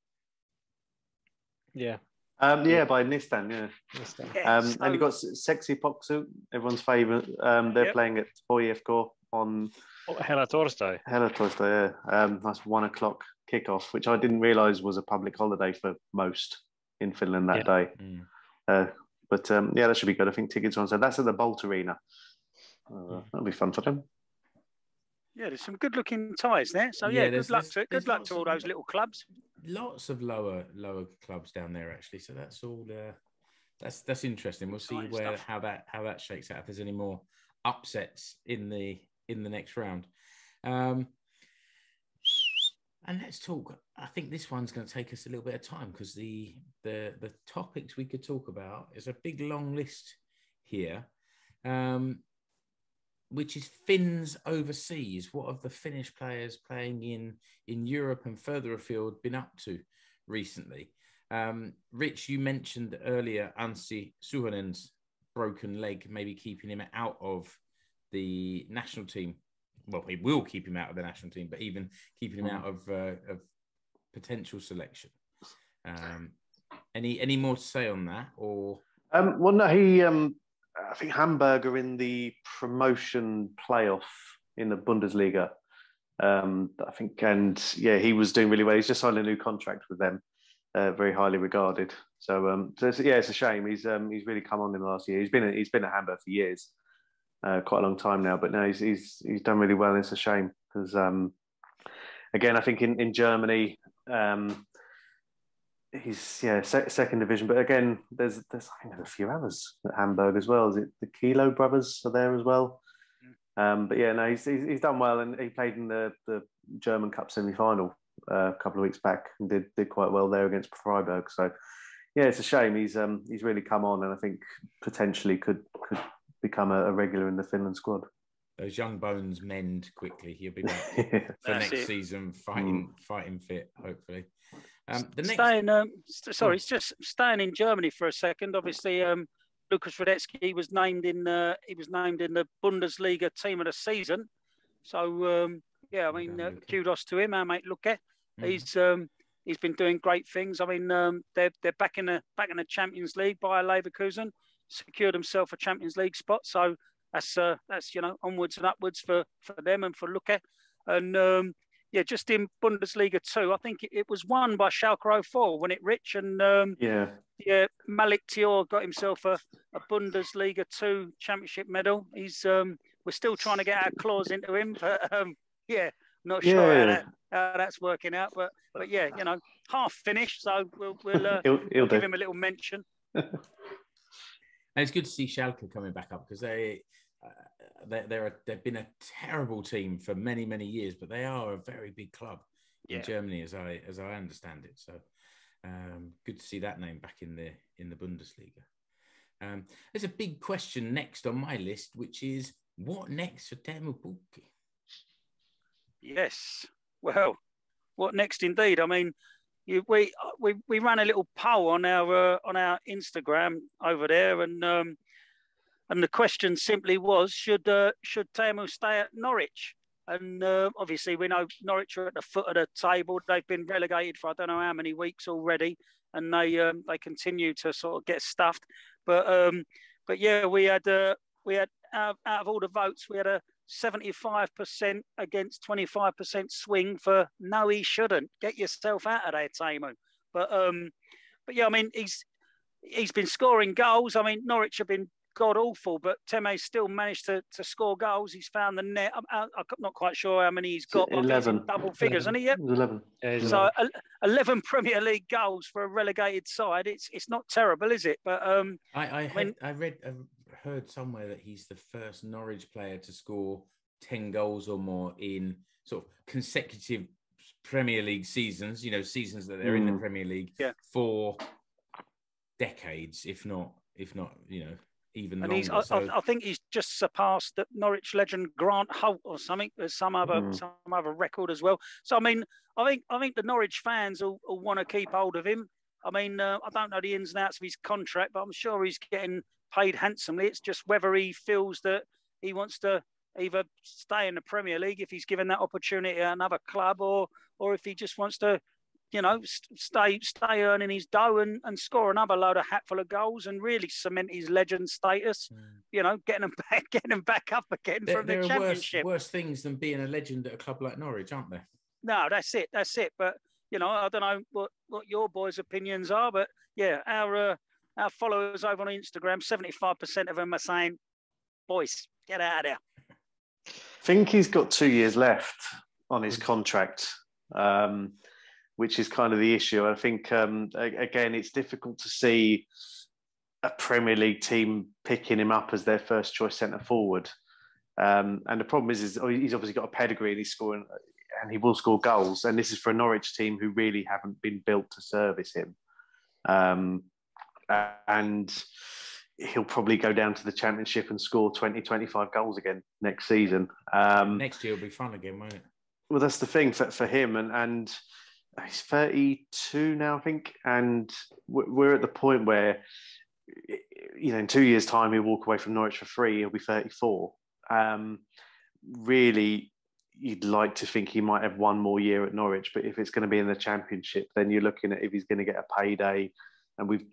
Yeah. By Nistan, Nistan. So, and you've got Sexy Poksu, everyone's favourite. They're playing at EF Corps on Hela Torstai, yeah. That's 1 o'clock kickoff, which I didn't realise was a public holiday for most in Finland that day. Mm. That should be good. I think tickets are on. So that's at the Bolt Arena. That'll be fun for them. Yeah, there's some good-looking ties there. So good luck to all those little clubs. Lots of lower clubs down there actually. So that's all. That's interesting. We'll see how that shakes out. If there's any more upsets in the next round, and let's talk. I think this one's going to take us a little bit of time because the topics we could talk about is a big long list here. Which is Finns overseas. What have the Finnish players playing in Europe and further afield been up to recently? Rich, you mentioned earlier Anssi Suhonen's broken leg, maybe keeping him out of the national team. Well, it will keep him out of the national team, but even keeping him out of potential selection. Any more to say on that? Or I think Hamburg are in the promotion playoff in the Bundesliga. I think, and he was doing really well. He's just signed a new contract with them, very highly regarded. So, it's a shame. He's really come on in the last year. He's been at Hamburg for years, quite a long time now. But now he's done really well. And it's a shame because, again, I think in Germany. He's second division, but again, there's a few others at Hamburg as well. Is it the Kilo brothers are there as well? Yeah. He's done well, and he played in the German Cup semi final a couple of weeks back and did quite well there against Freiburg. So it's a shame. He's really come on, and I think potentially could become a regular in the Finland squad. Those young bones mend quickly. He'll be back for next season, fighting fit, hopefully. Staying in Germany for a second. Obviously, Lukas Radetzky was named in the Bundesliga team of the season. So kudos to him, our mate Luke. He's been doing great things. I mean, they're back in the Champions League. Bayer Leverkusen secured himself a Champions League spot. So that's onwards and upwards for them and for Luke. And just in Bundesliga 2, I think it was won by Schalke 04, wasn't it, Rich? And Malik Thior got himself a Bundesliga 2 championship medal. He's we're still trying to get our claws into him, but not sure how that's working out. But half finished, so we'll he'll give him a little mention. And it's good to see Schalke coming back up because they. They've been a terrible team for many, many years, but they are a very big club in Germany, as I understand it. So good to see that name back in the Bundesliga. There's a big question next on my list, which is what next for Teemu Pukki? Yes, well, what next indeed? I mean, we ran a little poll on our Instagram over there, and the question simply was, should Tamu stay at Norwich? And obviously we know Norwich are at the foot of the table. They've been relegated for I don't know how many weeks already, and they continue to sort of get stuffed. But yeah, we had out of all the votes, we had a 75% against 25% swing for no, he shouldn't. Get yourself out of there, Tamu. But yeah, I mean he's been scoring goals. I mean Norwich have been god awful, but Teme still managed to score goals. He's found the net. I'm not quite sure how many he's got. 11 double figures, isn't he? Yep. 11. Yeah, so 11. 11 Premier League goals for a relegated side. It's not terrible, is it? But I heard somewhere that he's the first Norwich player to score 10 goals or more in sort of consecutive Premier League seasons. You know, seasons that they're in the Premier League for decades, if not, you know. Even and longer, I think he's just surpassed that Norwich legend Grant Holt or something. There's some other record as well. So I mean, I think the Norwich fans will want to keep hold of him. I mean, I don't know the ins and outs of his contract, but I'm sure he's getting paid handsomely. It's just whether he feels that he wants to either stay in the Premier League if he's given that opportunity at another club, or if he just wants to, you know, stay earning his dough and score another load of hatful of goals and really cement his legend status. You know, getting them back up again from the Championship. Worse things than being a legend at a club like Norwich, aren't there? No, that's it. But you know, I don't know what your boys' opinions are, but yeah, our followers over on Instagram, 75% of them are saying, "Boys, get out of there." I think he's got 2 years left on his contract. Which is kind of the issue. I think, again, it's difficult to see a Premier League team picking him up as their first choice centre-forward. And the problem is he's obviously got a pedigree and he's scoring, and he will score goals. And this is for a Norwich team who really haven't been built to service him. And he'll probably go down to the Championship and score 20, 25 goals again next season. Next year will be fun again, won't it? Well, that's the thing for him. And he's 32 now, I think, and we're at the point where, you know, in 2 years' time, he'll walk away from Norwich for free. He'll be 34. Really, you'd like to think he might have one more year at Norwich, but if it's going to be in the Championship, then you're looking at if he's going to get a payday. And we've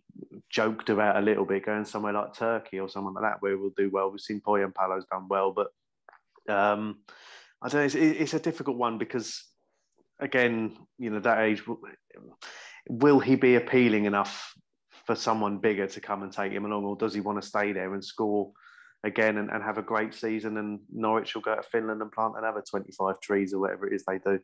joked about a little bit going somewhere like Turkey or someone like that where we'll do well. We've seen Poyan Palo's done well, but I don't know. It's a difficult one because, again, you know, that age, will he be appealing enough for someone bigger to come and take him along, or does he want to stay there and score again and have a great season, and Norwich will go to Finland and plant another 25 trees or whatever it is they do?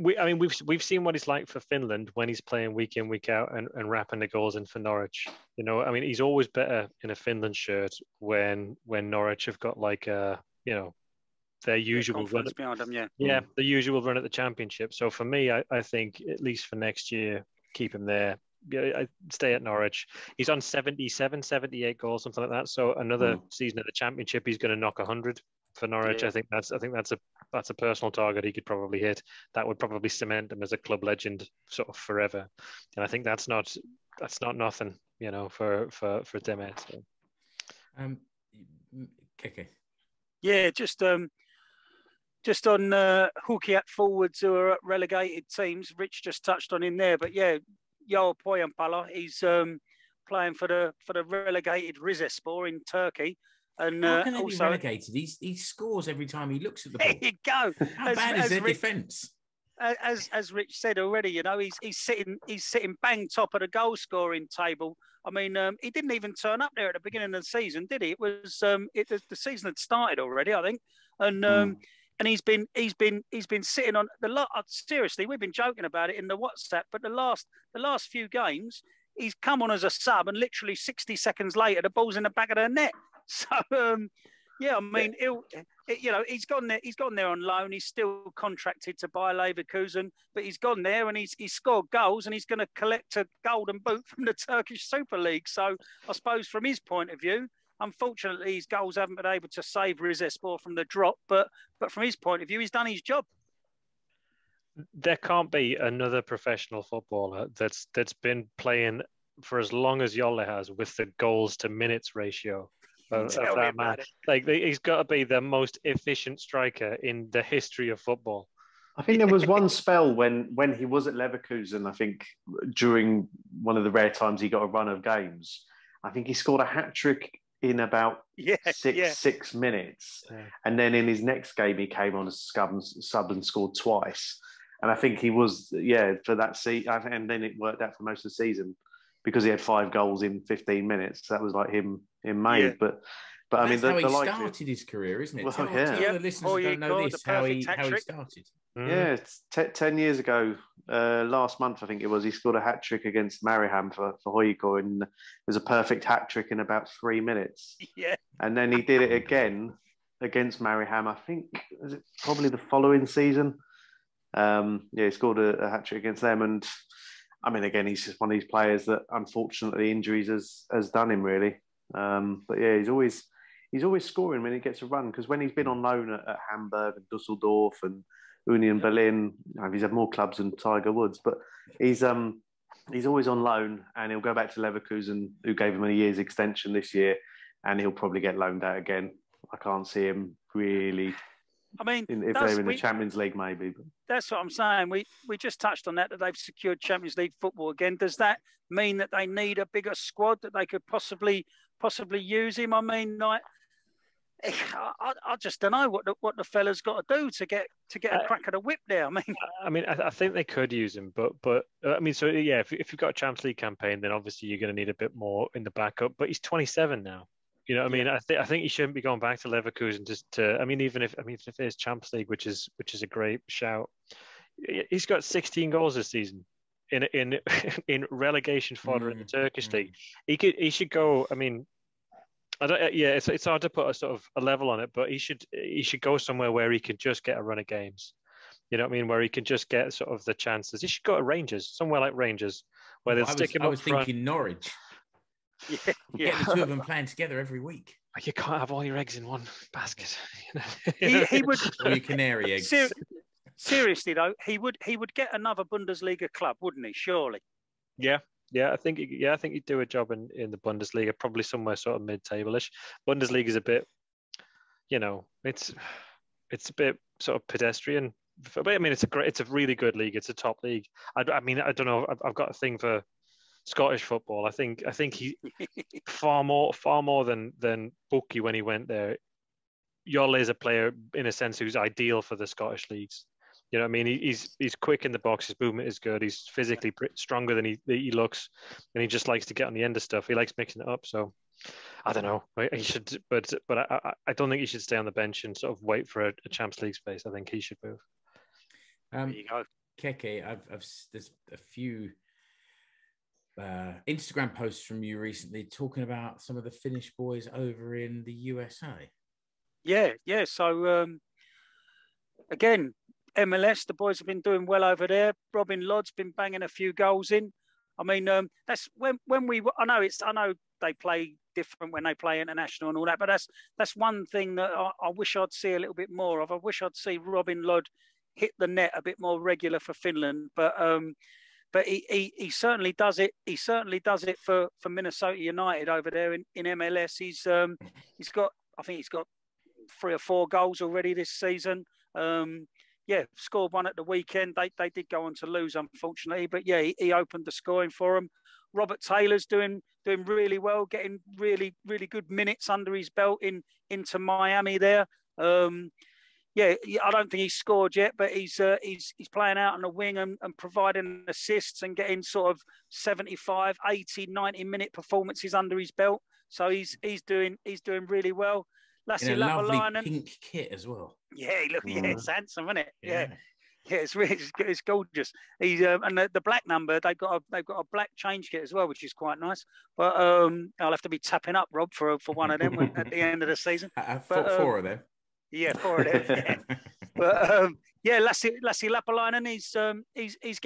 We've seen what he's like for Finland when he's playing week in, week out and wrapping the goals in for Norwich. You know, I mean, he's always better in a Finland shirt when Norwich have got like a, you know, their usual run at, them, yeah, the usual run at the Championship. So for me, I think at least for next year, keep him there. I stay at Norwich. He's on 77, 78 goals, something like that. So another season at the Championship, he's going to knock 100 for Norwich. Yeah. I think that's a personal target he could probably hit. That would probably cement him as a club legend sort of forever. And I think that's not nothing, you know, for Demet. So. Okay. Yeah, just on Huuhkajat forwards who are at relegated teams, Rich just touched on in there, but yeah, Joel Poyanpalo, he's playing for the relegated Rizespor in Turkey, and how can they also be relegated? He scores every time he looks at the ball. There you go. How bad is their defence? As Rich said already, you know, he's sitting bang top of the goal scoring table. I mean, he didn't even turn up there at the beginning of the season, did he? It was the season had started already, I think, and he's been sitting on the lot. Seriously, we've been joking about it in the WhatsApp, but the last few games, he's come on as a sub, and literally 60 seconds later, the ball's in the back of the net. So. Yeah, I mean, you know, he's gone there on loan. He's still contracted to buy Leverkusen, but he's gone there and he's scored goals, and he's going to collect a golden boot from the Turkish Super League. So I suppose from his point of view, unfortunately, his goals haven't been able to save Rizespor from the drop. But from his point of view, he's done his job. there can't be another professional footballer that's been playing for as long as Jolle has with the goals to minutes ratio of that man. Like, he's got to be the most efficient striker in the history of football. I think there was one spell when he was at Leverkusen, I think during one of the rare times he got a run of games, I think he scored a hat-trick in about 6 minutes. Yeah. And then in his next game, he came on as sub and scored twice. And I think he was, for that season. And then it worked out for most of the season because he had 5 goals in 15 minutes. That was like him in May. Yeah. But I mean, that's how he started his career, isn't it? Well, the listeners don't know this, how he started. Mm. Yeah, 10 years ago, last month, I think it was, he scored a hat-trick against Mariham for Hojko, and it was a perfect hat-trick in about 3 minutes. Yeah. And then he did it again against Mariham, I think, was it probably the following season? He scored a hat-trick against them, and I mean, again, he's just one of these players that, unfortunately, injuries has done him, really. But yeah, he's always scoring when he gets a run, because when he's been on loan at Hamburg and Dusseldorf and Union Berlin, he's had more clubs than Tiger Woods, but he's always on loan, and he'll go back to Leverkusen, who gave him a year's extension this year, and he'll probably get loaned out again. I can't see him really. I mean, if they're in the Champions League, maybe. But that's what I'm saying. We just touched on that they've secured Champions League football again. Does that mean that they need a bigger squad that they could possibly use him? I mean, like, I just don't know what the fella's got to do to get a crack at a whip there. I think they could use him, but if you've got a Champions League campaign, then obviously you're going to need a bit more in the backup. But he's 27 now. You know what I mean? I think he shouldn't be going back to Leverkusen even if there's Champions League, which is a great shout. He's got 16 goals this season in relegation fodder in the Turkish league. He should go. I mean, it's hard to put a sort of a level on it, but he should go somewhere where he can just get a run of games. You know what I mean? Where he can just get sort of the chances. He should go to Rangers, somewhere like Rangers, where they'll stick him up front. I was thinking Norwich. Get the two of them playing together every week. You can't have all your eggs in one basket. He would. Or your canary eggs. Seriously though, he would get another Bundesliga club, wouldn't he? Surely. Yeah. I think he'd do a job in the Bundesliga, probably somewhere sort of mid-table-ish. Bundesliga is a bit, it's a bit sort of pedestrian. But I mean, it's a really good league. It's a top league. I don't know. I've got a thing for Scottish football. I think he far more than Bucky when he went there. Jolle is a player in a sense who's ideal for the Scottish leagues. You know what I mean? He's quick in the box. His movement is good. He's physically stronger than he looks, and he just likes to get on the end of stuff. He likes mixing it up. So I don't know. He should, but I don't think he should stay on the bench and sort of wait for a Champions League space. I think he should move. There you go, Keke. There's a few Instagram posts from you recently talking about some of the Finnish boys over in the USA. Yeah. So again, MLS, the boys have been doing well over there. Robin Lodd's been banging a few goals in. I mean, that's when we. I know they play different when they play international and all that, but that's one thing that I wish I'd see a little bit more of. I wish I'd see Robin Lodd hit the net a bit more regular for Finland, But he certainly does it. He certainly does it for Minnesota United over there in MLS. He's got 3 or 4 goals already this season. Scored one at the weekend. They did go on to lose, unfortunately. But yeah, he opened the scoring for them. Robert Taylor's doing really well, getting really really good minutes under his belt into Miami there. I don't think he's scored yet, but he's playing out on the wing and providing assists and getting sort of 75, 80, 90-minute performances under his belt. So he's doing really well. Lassi Lapalainen, pink kit as well. Yeah, it's handsome, isn't it? Yeah, it's really it's gorgeous. He's and the black number they've got a black change kit as well, which is quite nice. But I'll have to be tapping up Rob for one of them at the end of the season. Four of them. Yeah, for it. Yeah. But Lassi Lapalainen, he's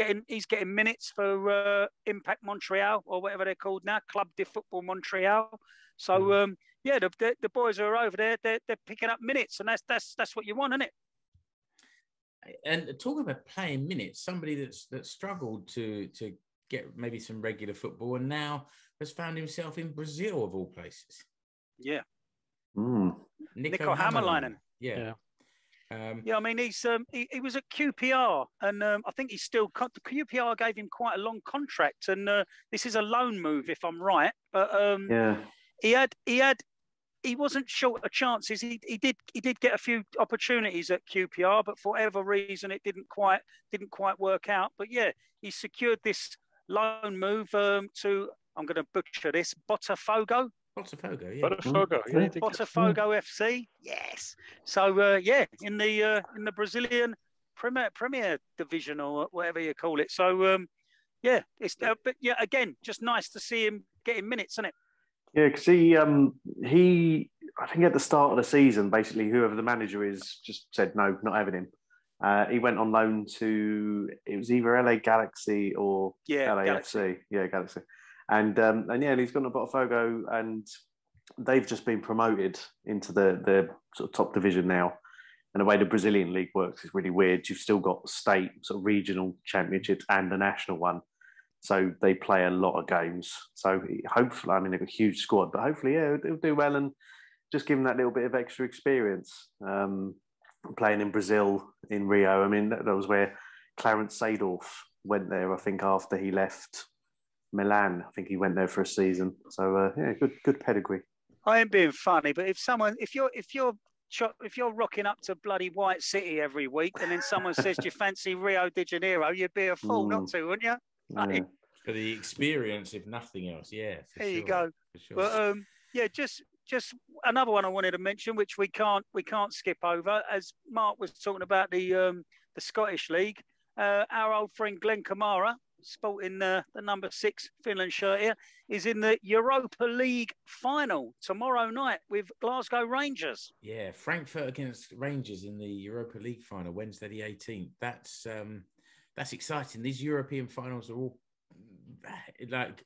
getting minutes for Impact Montreal or whatever they're called now, Club de Football Montreal. So the boys are over there. They're picking up minutes, and that's what you want, isn't it? And talking about playing minutes, somebody that struggled to get maybe some regular football and now has found himself in Brazil, of all places. Yeah. Mm. Nico Hämäläinen. Yeah. I mean, he was at QPR, and I think he's still... QPR gave him quite a long contract, and this is a loan move, if I'm right. But he wasn't short of chances. He did get a few opportunities at QPR, but for whatever reason, it didn't quite work out. But yeah, he secured this loan move to, I'm going to butcher this, Botafogo. Botafogo FC. Yes. So in the Brazilian Premier Division or whatever you call it. So again, just nice to see him getting minutes, isn't it? Yeah, because he I think at the start of the season, basically whoever the manager is just said no, not having him. He went on loan to, it was either LA Galaxy or LAFC. Yeah, Galaxy. And he's gone to Botafogo, and they've just been promoted into the sort of top division now. And the way the Brazilian league works is really weird. You've still got state, sort of regional championships and the national one. So they play a lot of games. So hopefully, I mean, they've got a huge squad, but hopefully, it'll do well and just give them that little bit of extra experience. Playing in Brazil, in Rio, I mean, that was where Clarence Seedorf went there, I think, after he left Milan. I think he went there for a season. So good pedigree. I am being funny, but if you're rocking up to bloody White City every week and then someone says, "Do you fancy Rio de Janeiro?" you'd be a fool not to, wouldn't you? Yeah. For the experience, if nothing else. Yeah. There you go. For sure. But just another one I wanted to mention, which we can't skip over, as Mark was talking about the Scottish League. Our old friend Glenn Kamara, sporting the number 6 Finland shirt here, is in the Europa League final tomorrow night with Glasgow Rangers. Yeah, Frankfurt against Rangers in the Europa League final, Wednesday the 18th. That's exciting. These European finals are all like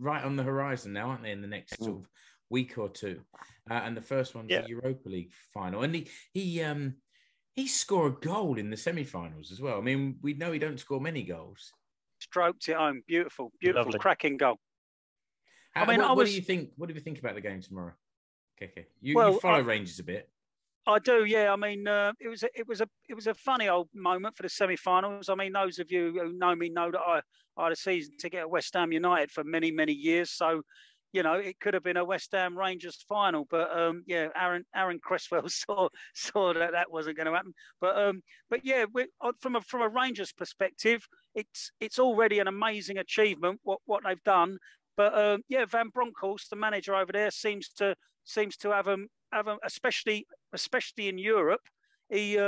right on the horizon now, aren't they, in the next sort of week or two. And the first one's the Europa League final. And he scored a goal in the semi-finals as well. I mean, we know he don't score many goals. Stroked it home. Beautiful, lovely, cracking goal. What do you think about the game tomorrow? Okay. You follow Rangers a bit. I do, yeah. I mean, it was a funny old moment for the semi-finals. I mean, those of you who know me know that I had a season ticket at West Ham United for many, many years. So, you know, it could have been a West Ham Rangers final, but Aaron Cresswell saw that wasn't going to happen. But yeah, from a Rangers perspective, it's already an amazing achievement what they've done. But Van Bronckhorst, the manager over there, seems to have them, especially in Europe. He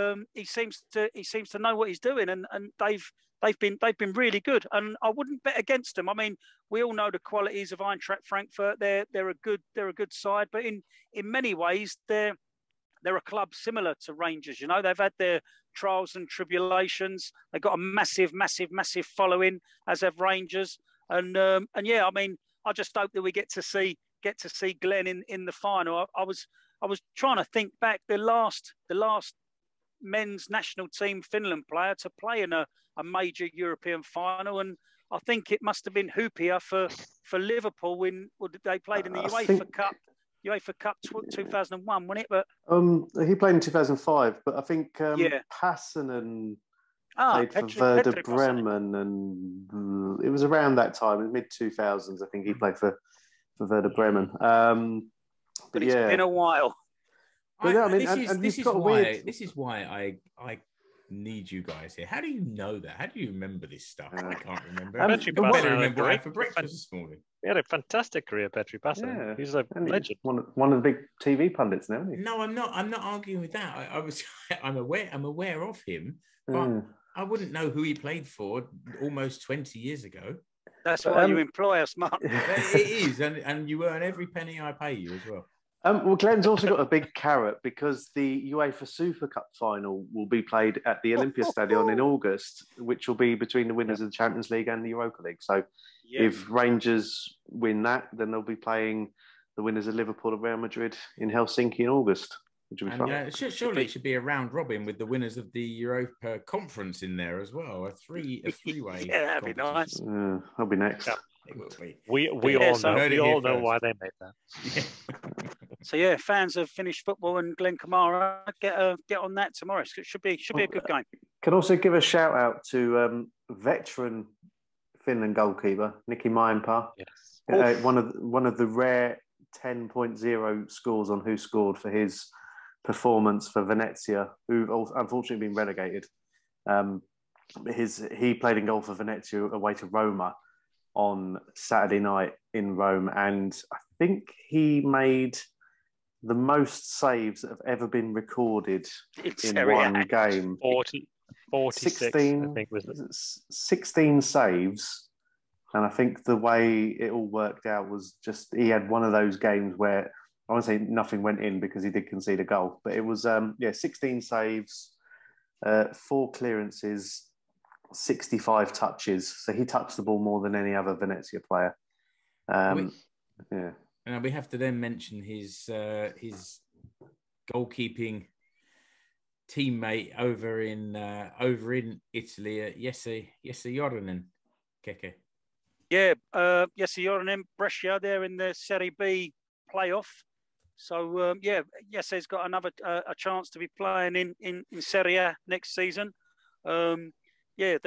seems to know what he's doing, and they've been really good, and I wouldn't bet against them. I mean, we all know the qualities of Eintracht Frankfurt. They're a good side, but in many ways they're a club similar to Rangers. You know, they've had their trials and tribulations. They've got a massive following, as have Rangers. And I mean, I just hope that we get to see Glenn in the final. I was trying to think back, the last men's national team Finland player to play in a major European final, and I think it must have been Hupia for Liverpool when they played in the UEFA Cup 2001, wasn't it? But he played in 2005, but I think Passanen played for Werder Bremen, and it was around that time, in mid-2000s. I think he played for Werder Bremen. But it's been a while. This is why I need you guys here. How do you know that? How do you remember this stuff? I can't remember. I remember what I had for breakfast this morning. He had a fantastic career, Petri Passanen. Yeah. He's a legend. One of the big TV pundits now, isn't he? No, I'm not arguing with that. I'm aware of him, but I wouldn't know who he played for almost 20 years ago. That's why you employ us, Mark. It is, and you earn every penny I pay you as well. Well, Glenn's also got a big carrot, because the UEFA Super Cup final will be played at the Olympiastadion in August, which will be between the winners of the Champions League and the Europa League. So if Rangers win that, then they'll be playing the winners of Liverpool and Real Madrid in Helsinki in August. which will be fun. Surely it should be a round robin with the winners of the Europa Conference in there as well. A three-way. Yeah, that'd be nice. That'll be next. Yeah. It will be. We all know why they made that. Yeah. So yeah, fans of Finnish football and Glenn Kamara, get on that tomorrow. It should be a good game. Can also give a shout out to veteran Finland goalkeeper Nikki Mäenpää. Yes. One of the rare 10.0 scores on Who Scored for his performance for Venezia, who unfortunately been relegated. He played in goal for Venezia away to Roma on Saturday night in Rome, and I think he made the most saves that have ever been recorded in one game. 46, 16, I think, was it? 16 saves. And I think the way it all worked out was just he had one of those games where I want to say nothing went in because he did concede a goal, but it was 16 saves, 4 clearances, 65 touches. So he touched the ball more than any other Venezia player. And we have to then mention his goalkeeping teammate over in Italy, Jesse Joronen, Keke. Yeah, Jesse Joronen, Brescia, there in the Serie B playoff. So, Jesse's got another a chance to be playing in Serie A next season. He's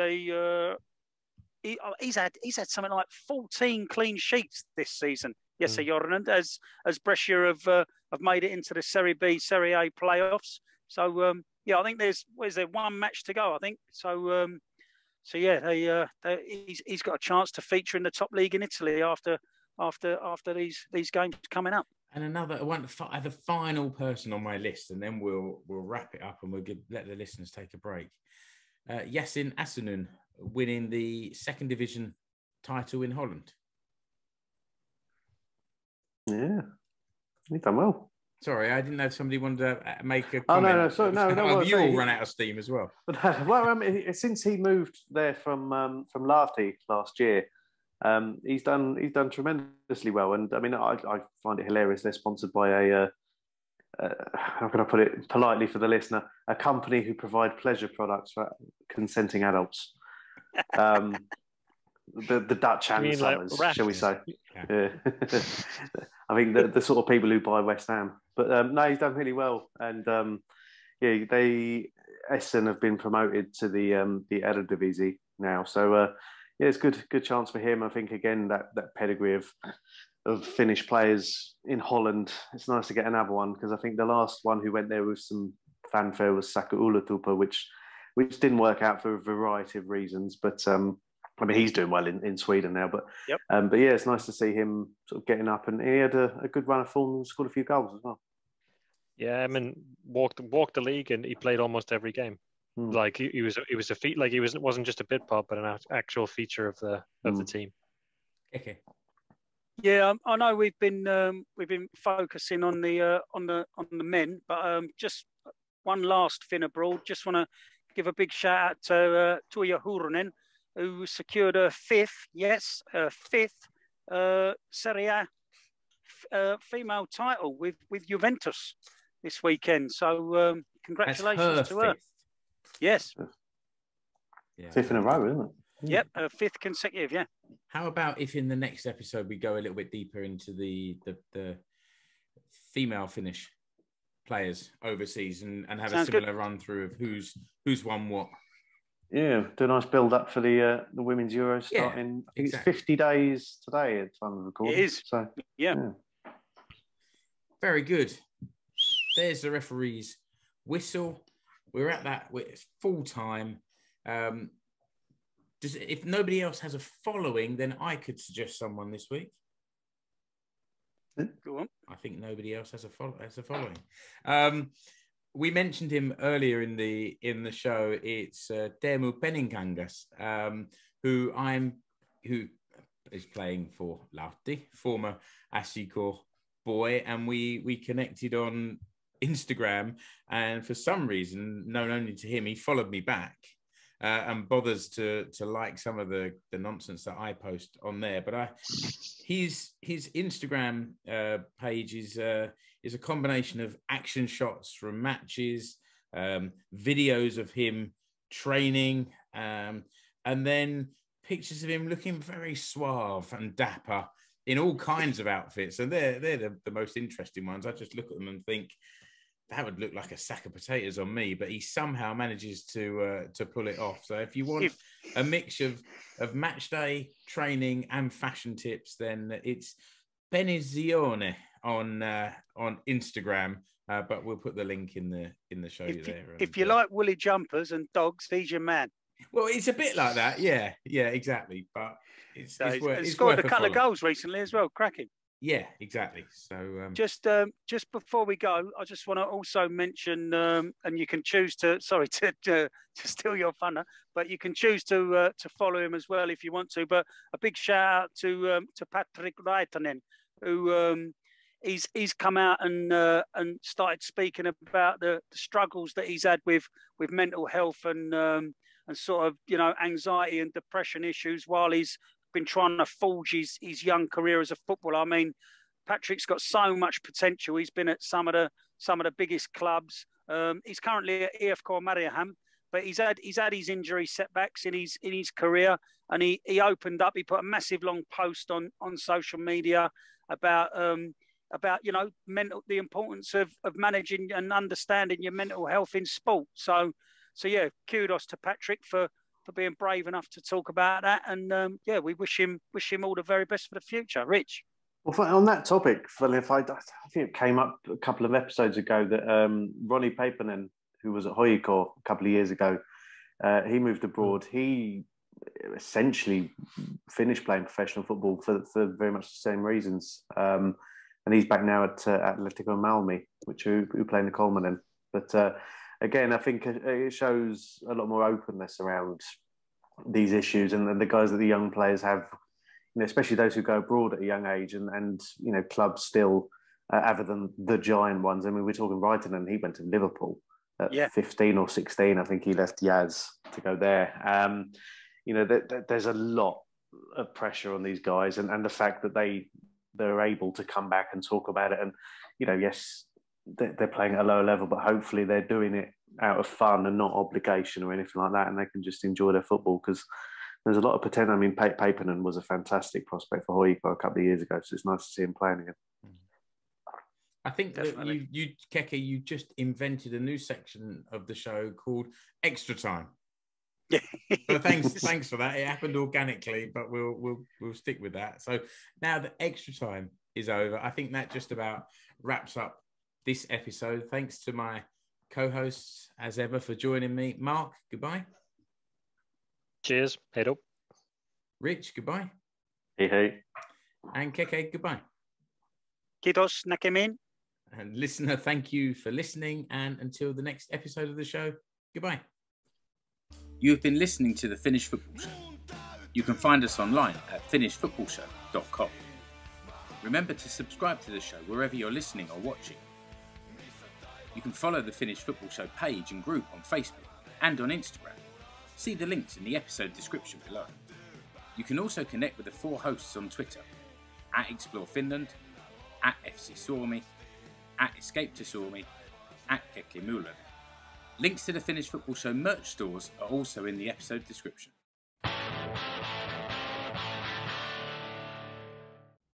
had something like 14 clean sheets this season. Jesse Joronen, as Brescia have made it into the Serie B, Serie A playoffs. So I think there's one match to go, I think. So he's got a chance to feature in the top league in Italy after these games coming up. And another one, the final person on my list, and then we'll wrap it up and let the listeners take a break. Yasin Asunun winning the second division title in Holland. Yeah, you've done well. Sorry, I didn't know if somebody wanted to make a comment. You all run out of steam as well. Well, since he moved there from Lahti last year, he's done tremendously well. And I mean, I find it hilarious. They're sponsored by a how can I put it politely for the listener, a company who provide pleasure products for consenting adults. The Dutch and Summers, like, shall we say? Yeah. I think the sort of people who buy West Ham. But no, he's done really well, and Essen have been promoted to the Eredivisie now. So it's good chance for him. I think again that pedigree of Finnish players in Holland. It's nice to get another one because I think the last one who went there with some fanfare was Saku Ulutupa, which didn't work out for a variety of reasons, but. I mean, he's doing well in Sweden now, but yep. But yeah, it's nice to see him sort of getting up, and he had a good run of form and scored a few goals as well. Yeah, I mean, walked the league, and he played almost every game. Mm. Like he was a feat, like he wasn't just a bit part, but an actual feature of the team. Okay. Yeah, I know we've been focusing on the men, but just one last Finn abroad. Just want to give a big shout out to Tuija Huurunen, who secured a fifth Serie A female title with Juventus this weekend. So congratulations to her. Yes. Yeah. Fifth in a row, isn't it? Yep, fifth consecutive, yeah. How about if in the next episode we go a little bit deeper into the female Finnish players overseas and have Sounds a similar good. Run through of who's won what? Yeah, do a nice build-up for the Women's Euro starting. Yeah, I think it's 50 days today at the time of recording. It is. So, yeah. Very good. There's the referee's whistle. We're at that. It's full time. If nobody else has a following, then I could suggest someone this week. Go on. I think nobody else has a following. We mentioned him earlier in the show. It's Teemu Penikangas, who is playing for Lahti, former Asikor boy, and we connected on Instagram. And for some reason, known only to him, he followed me back, and bothers to like some of the nonsense that I post on there. But his Instagram page is a combination of action shots from matches, videos of him training, and then pictures of him looking very suave and dapper in all kinds of outfits. And they're the most interesting ones. I just look at them and think, that would look like a sack of potatoes on me, but he somehow manages to pull it off. So if you want a mix of match day, training and fashion tips, then it's Benizione on Instagram. But we'll put the link in the show there. If you like woolly jumpers and dogs, he's your man. Well, it's a bit like that. Yeah, exactly. But he's scored a couple of goals recently as well. Cracking. Yeah, exactly. So just before we go, I just want to also mention, and you can choose to steal your thunder, but you can choose to follow him as well if you want to. But a big shout out to Patrick Raitanen, who he's come out and started speaking about the struggles that he's had with mental health and sort of, you know, anxiety and depression issues while he's been trying to forge his young career as a footballer. I mean, Patrick's got so much potential. He's been at some of the biggest clubs. He's currently at EF Corps Mariehamn, but he's had his injury setbacks in his career, and he opened up. He put a massive long post on social media about you know, the importance of managing and understanding your mental health in sport. So yeah, kudos to Patrick for being brave enough to talk about that. And yeah, we wish him all the very best for the future. Rich? Well, on that topic, Phil, I think it came up a couple of episodes ago that Ronnie Papernen, who was at Hojko a couple of years ago, he moved abroad. He essentially finished playing professional football for very much the same reasons. And he's back now at Atletico Malmi, who play in the Kolmanen. But again, I think it shows a lot more openness around these issues, and the guys that the young players have, you know, especially those who go abroad at a young age, and you know, clubs still, other than the giant ones. I mean, we're talking Brighton, and he went to Liverpool at 15 or 16. I think he left Yaz to go there. You know, there's a lot of pressure on these guys, and the fact that they're able to come back and talk about it, and you know, yes, they're playing at a lower level, but hopefully they're doing it out of fun and not obligation or anything like that, and they can just enjoy their football, because there's a lot of potential. I mean, Papernen was a fantastic prospect for Hojko a couple of years ago, so it's nice to see him playing again. I think definitely. That you Keke, you just invented a new section of the show called Extra Time. Yeah. So thanks for that. It happened organically, but we'll stick with that. So now the extra time is over. I think that just about wraps up this episode. Thanks to my co-hosts as ever for joining me. Mark, goodbye. Cheers. Head up. Rich, goodbye. Hey, hey. And Keke, goodbye. Kiitos näkemiin. And listener, thank you for listening. And until the next episode of the show, goodbye. You have been listening to The Finnish Football Show. You can find us online at finnishfootballshow.com. Remember to subscribe to the show wherever you're listening or watching. You can follow the Finnish Football Show page and group on Facebook and on Instagram. See the links in the episode description below. You can also connect with the four hosts on Twitter, at Explore Finland, at FC Suomi, at Escape to Suomi, at Keke Muller. Links to the Finnish Football Show merch stores are also in the episode description.